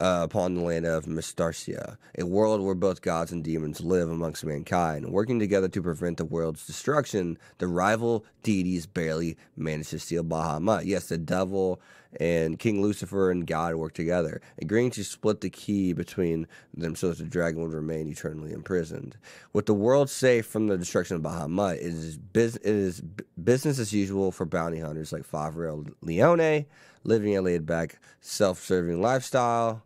uh, upon the land of Mistarcia, a world where both gods and demons live amongst mankind. Working together to prevent the world's destruction, the rival deities barely managed to steal Bahamut. Yes, the devil and King Lucifer and God work together, agreeing to split the key between them so that the dragon would remain eternally imprisoned. With the world safe from the destruction of Bahamut, it is, bus it is business as usual for bounty hunters like Favaro Leone, living a laid-back, self-serving lifestyle,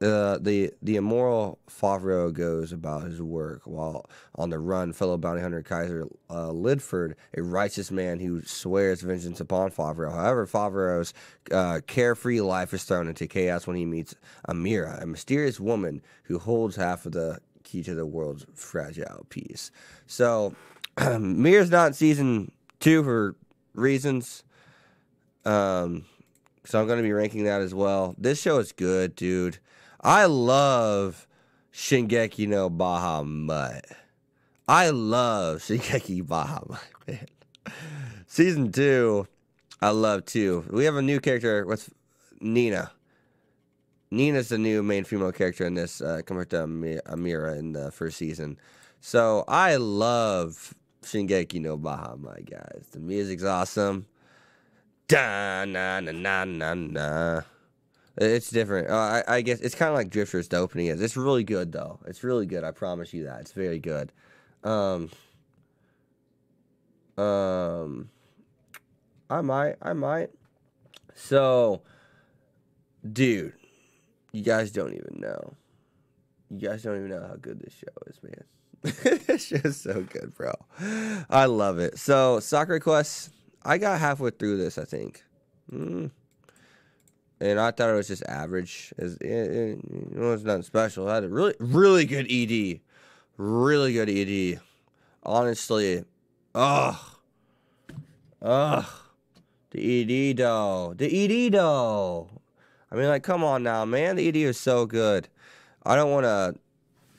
Uh, the the immoral Favaro goes about his work while on the run. Fellow bounty hunter Kaiser uh, Lidford, a righteous man who swears vengeance upon Favaro. However, Favaro's uh, carefree life is thrown into chaos when he meets Amira, a mysterious woman who holds half of the key to the world's fragile peace. So, Mira's not in season two for reasons. Um, so I'm going to be ranking that as well. This show is good, dude. I love Shingeki no Bahamut. I love Shingeki Bahamut, man. Season two, I love too. We have a new character. What's Nina? Nina's the new main female character in this, uh, compared to Amira in the first season. So I love Shingeki no Bahamut, guys. The music's awesome. Da na na na na na. It's different. Uh, I, I guess it's kind of like Drifters, the opening is. It's really good, though. It's really good. I promise you that. It's very good. Um, um, I might. I might. So, dude, you guys don't even know. You guys don't even know how good this show is, man. It's just so good, bro. I love it. So, Soccer Quest, I got halfway through this, I think. Hmm. And I thought it was just average. It was, it, it, it was nothing special. I had a really, really good E D. Really good E D. Honestly. Ugh. Ugh. The E D, though. The E D, though. I mean, like, come on now, man. The E D is so good. I don't want to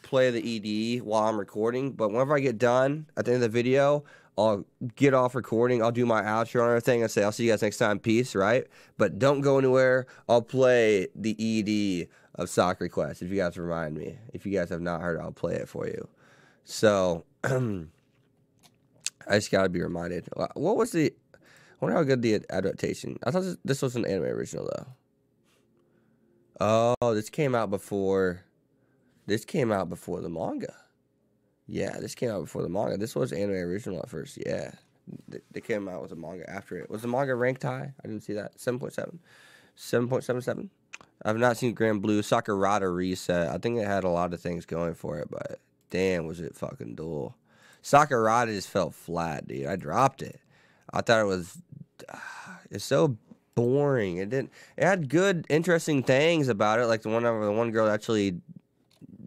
play the E D while I'm recording, but whenever I get done, at the end of the video, I'll get off recording. I'll do my outro and everything. I'll say, I'll see you guys next time. Peace, right? But don't go anywhere. I'll play the E D of Soccer Quest, if you guys remind me. If you guys have not heard, I'll play it for you. So, I just got to be reminded. What was the... I wonder how good the adaptation... I thought this was an anime original, though. Oh, this came out before... This came out before the manga. Yeah, this came out before the manga. This was anime original at first. Yeah, they came out with a manga after it. Was the manga ranked high? I didn't see that. seven point seven. seven point seven seven. I've not seen Grand Blue. Sakurada Reset. I think it had a lot of things going for it, but damn, was it fucking dull. Sakurada just felt flat, dude. I dropped it. I thought it was... It's so boring. It didn't... It had good, interesting things about it, like the one over the one girl actually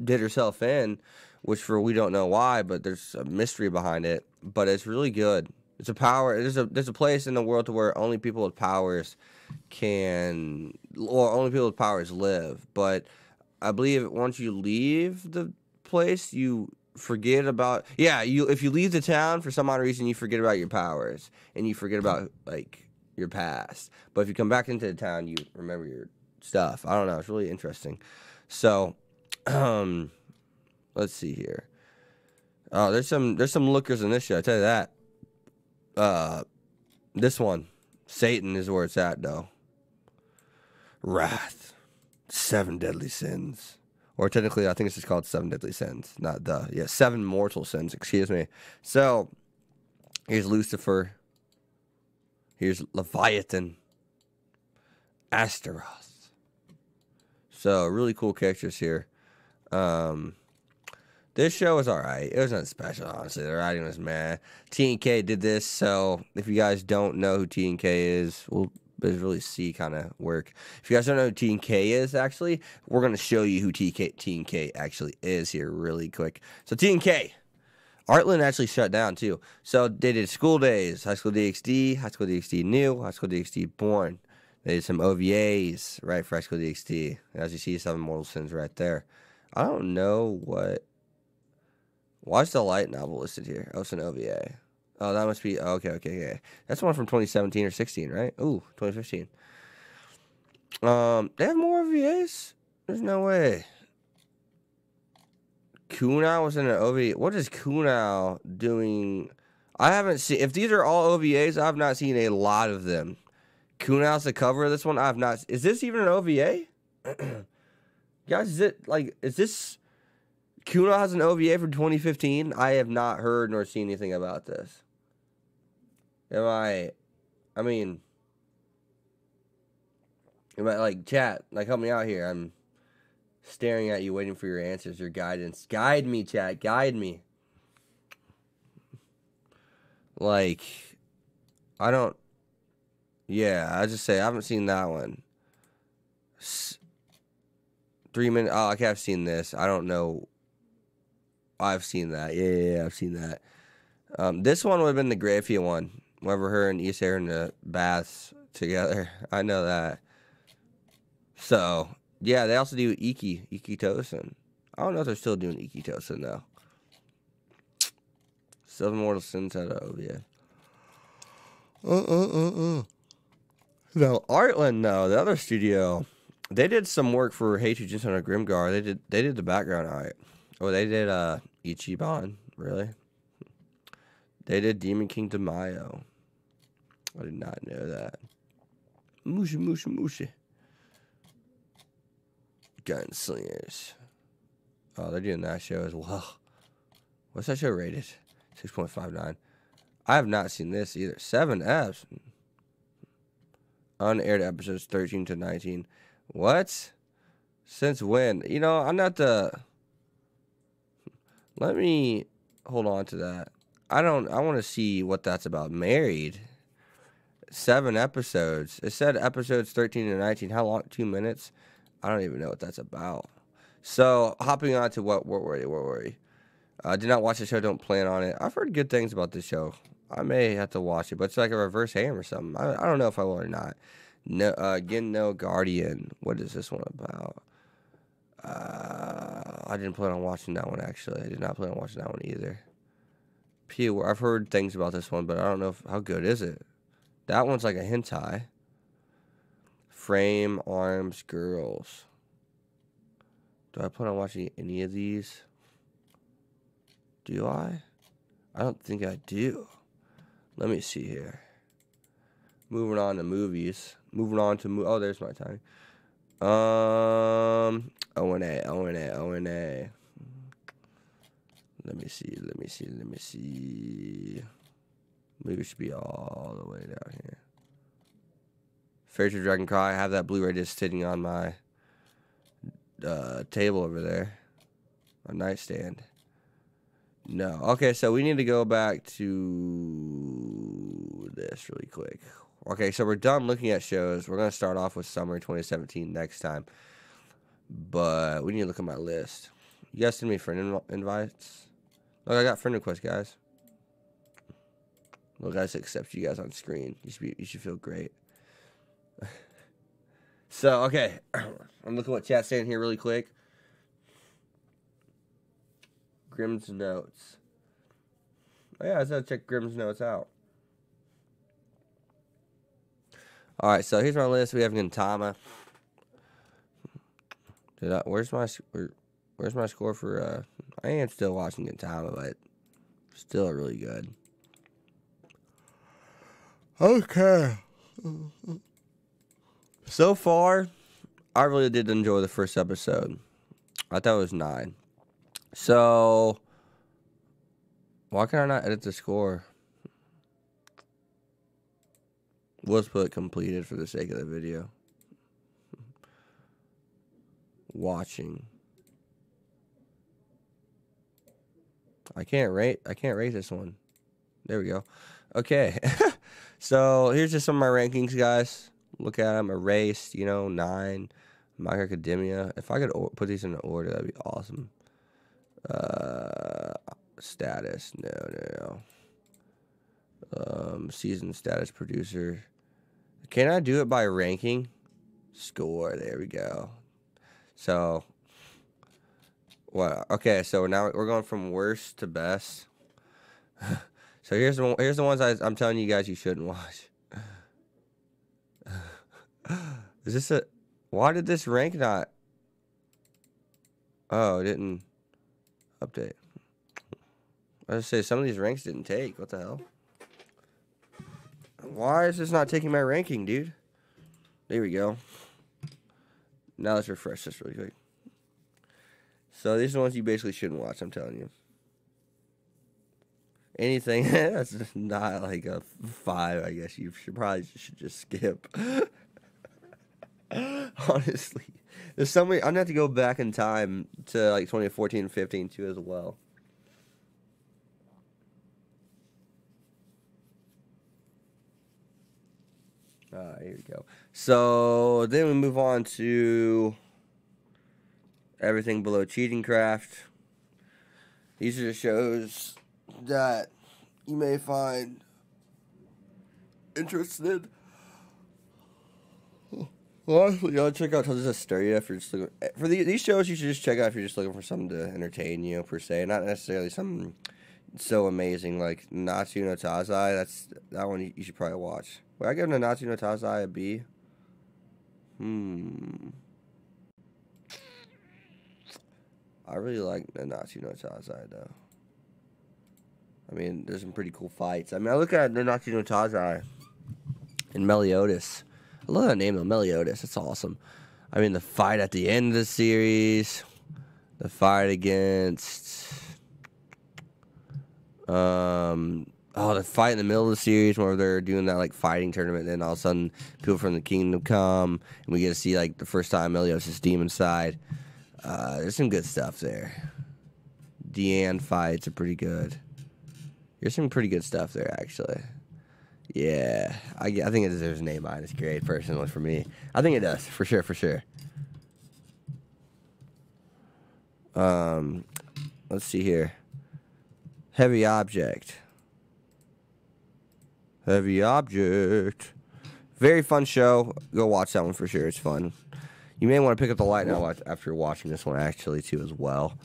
did herself in, which for we don't know why, but there's a mystery behind it. But it's really good. It's a power. There's a there's a place in the world to where only people with powers can, or only people with powers live. But I believe once you leave the place, you forget about. Yeah, you if you leave the town for some odd reason, you forget about your powers and you forget about like your past. But if you come back into the town, you remember your stuff. I don't know. It's really interesting. So, um. Let's see here. Oh, there's some there's some lookers in this show. I tell you that. Uh, this one, Satan is where it's at though. Wrath, seven deadly sins, or technically I think it's just called seven deadly sins, not the yeah seven mortal sins. Excuse me. So here's Lucifer. Here's Leviathan. Astaroth. So really cool characters here. Um. This show was alright. It was nothing special, honestly. The writing was meh. T N K did this, so if you guys don't know who T N K is, we'll really see kind of work. If you guys don't know who T N K is, actually, we're going to show you who T N K actually is here really quick. So T N K, Artland actually shut down too. So they did School Days, High School D X D, High School D X D New, High School D X D Born. They did some O V As, right, for High School D X D. As you see, Seven Mortal Sins right there. I don't know what... Why's the light novel listed here? Oh, it's an O V A. Oh, that must be... Oh, okay, okay, okay. That's one from twenty seventeen or sixteen, right? Ooh, twenty fifteen. Um, they have more O V As? There's no way. Kunai was in an O V A. What is Kunai doing? I haven't seen... If these are all O V As, I've not seen a lot of them. Kunai's the cover of this one? I've not... Is this even an O V A? Guys, is it... Like, is this... Kunai has an O V A from twenty fifteen. I have not heard nor seen anything about this. Am I... I mean... Am I, like, chat, like, help me out here. I'm... staring at you, waiting for your answers, your guidance. Guide me, chat. Guide me. Like, I don't... Yeah, I just say, I haven't seen that one. S Three minutes... Oh, okay, I've seen this. I don't know. I've seen that. Yeah, yeah, yeah, I've seen that. Um, this one would have been the Graphia one. Whenever her and Issei are in the baths together. I know that. So, yeah, they also do Iki, Ikitosen. I don't know if they're still doing Ikitosen, though. Seven Mortal Sins out of O V A. Uh-uh-uh-uh. Now, Artland, though, the other studio, they did some work for Heiju Jinsen and Grimgar. They did they did the background art. Oh, they did uh, Ichiban, really? They did Demon King Tamayo. I did not know that. Mushi, mushi, mushi. Gunslingers. Oh, they're doing that show as well. What's that show rated? six point five nine. I have not seen this either. Seven F's. Unaired episodes thirteen to nineteen. What? Since when? You know, I'm not the... Let me hold on to that. I don't... I want to see what that's about. Married. Seven episodes. It said episodes thirteen to nineteen. How long? Two minutes? I don't even know what that's about. So, hopping on to what, what were you, what were you? I uh, did not watch the show, don't plan on it. I've heard good things about this show. I may have to watch it, but it's like a reverse ham or something. I, I don't know if I will or not. No, uh, again, no Guardian. What is this one about? Uh, I didn't plan on watching that one, actually. I did not plan on watching that one either. Pew, I've heard things about this one, but I don't know if, how good is it? That one's like a hentai. Frame, Arms, Girls. Do I plan on watching any of these? Do I? I don't think I do. Let me see here. Moving on to movies. Moving on to... Mo oh, there's my time. Um, O N A, O N A, O N A. Let me see, let me see, let me see. Movies should be all the way down here. Fairytale Dragon Cry. I have that Blu-ray just sitting on my uh, table over there. My nightstand. No. Okay, so we need to go back to this really quick. Okay, so we're done looking at shows. We're going to start off with Summer twenty seventeen next time. But we need to look at my list. You guys send me friend inv invites? Look, I got friend requests, guys. Look, I just accept you guys on screen. You should, be, you should feel great. So, okay. I'm looking at what chat's saying here really quick. Grimm's Notes. Oh, yeah, I said check Grimm's Notes out. Alright, so here's my list. We have Gintama. Did I, where's my where, where's my score for... Uh, I am still watching Gintama, but still really good. Okay. So far, I really did enjoy the first episode. I thought it was nine. So, why can I not edit the score? Let's put completed for the sake of the video. Watching. I can't rate. I can't rate this one. There we go. Okay. So, here's just some of my rankings, guys. Look at them. Erased, you know, nine. My Hero Academia. If I could put these in order, that'd be awesome. Uh, status, no, no, no. Um, season status producer. Can I do it by ranking? Score, there we go. So, well, okay, so now we're going from worst to best. So here's the, here's the ones I, I'm telling you guys you shouldn't watch. Is this a, why did this rank not? Oh, it didn't. Update. I just say some of these ranks didn't take. What the hell? Why is this not taking my ranking, dude? There we go. Now let's refresh this really quick. So these are the ones you basically shouldn't watch, I'm telling you. Anything that's not like a five, I guess you should probably should just skip. Honestly. There's so many. I'm gonna have to go back in time to like twenty fourteen, fifteen too as well. Uh, here we go. So then we move on to everything below Cheating Craft. These are the shows that you may find interested. Well, you know, check out Tales of Zestiria if you're just looking for the, these shows. You should just check out if you're just looking for something to entertain you per se, not necessarily something so amazing like Natsu no Taizai. That's that one you should probably watch. Would I give Natsu no Taizai a B? Hmm. I really like Natsu no Taizai though. I mean, there's some pretty cool fights. I mean, I look at Natsu no Taizai and Meliodas. I love that name though, Meliodas. It's awesome. I mean, the fight at the end of the series, the fight against, um, oh, the fight in the middle of the series where they're doing that like fighting tournament. And then all of a sudden, people from the kingdom come, and we get to see like the first time Meliodas' demon side. Uh, there's some good stuff there. Deanne fights are pretty good. There's some pretty good stuff there actually. Yeah, I, I think it deserves an A minus grade personally for me. I think it does for sure, for sure. Um, let's see here. Heavy Object. Heavy Object. Very fun show. Go watch that one for sure. It's fun. You may want to pick up the light now after watching this one actually too as well.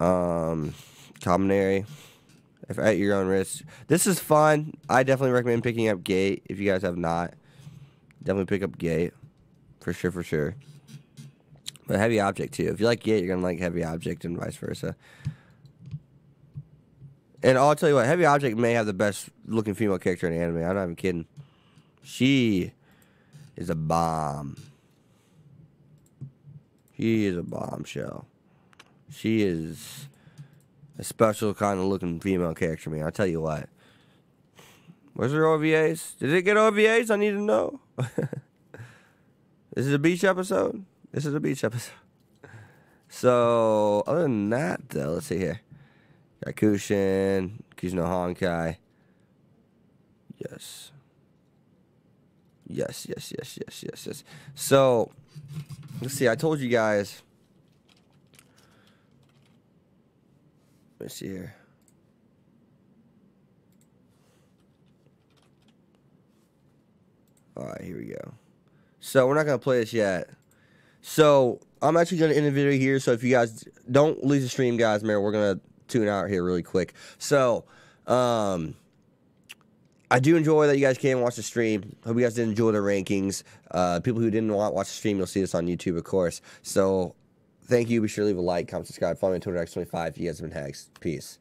Um, Commentary. If at your own risk. This is fun. I definitely recommend picking up Gate if you guys have not. Definitely pick up Gate. For sure, for sure. But Heavy Object, too. If you like Gate, you're going to like Heavy Object and vice versa. And I'll tell you what. Heavy Object may have the best looking female character in anime. I'm not even kidding. She is a bomb. She is a bombshell. She is a special kind of looking female character, man. I'll tell you what. Was there O V As? Did it get O V As? I need to know. This is a beach episode. This is a beach episode. So, other than that, though, let's see here. Yakushin, Kushino Honkai. Yes. Yes, yes, yes, yes, yes, yes. So, let's see. I told you guys. Let's see here. Alright, here we go. So, we're not going to play this yet. So, I'm actually going to end the video here. So, if you guys don't leave the stream, guys, man, we're going to tune out here really quick. So, um... I do enjoy that you guys came and watched the stream. Hope you guys did enjoy the rankings. Uh, people who didn't watch the stream, you'll see this on YouTube, of course. So, thank you. Be sure to leave a like, comment, subscribe, follow me on Twitter, X twenty-five. You guys have been hacks. Peace.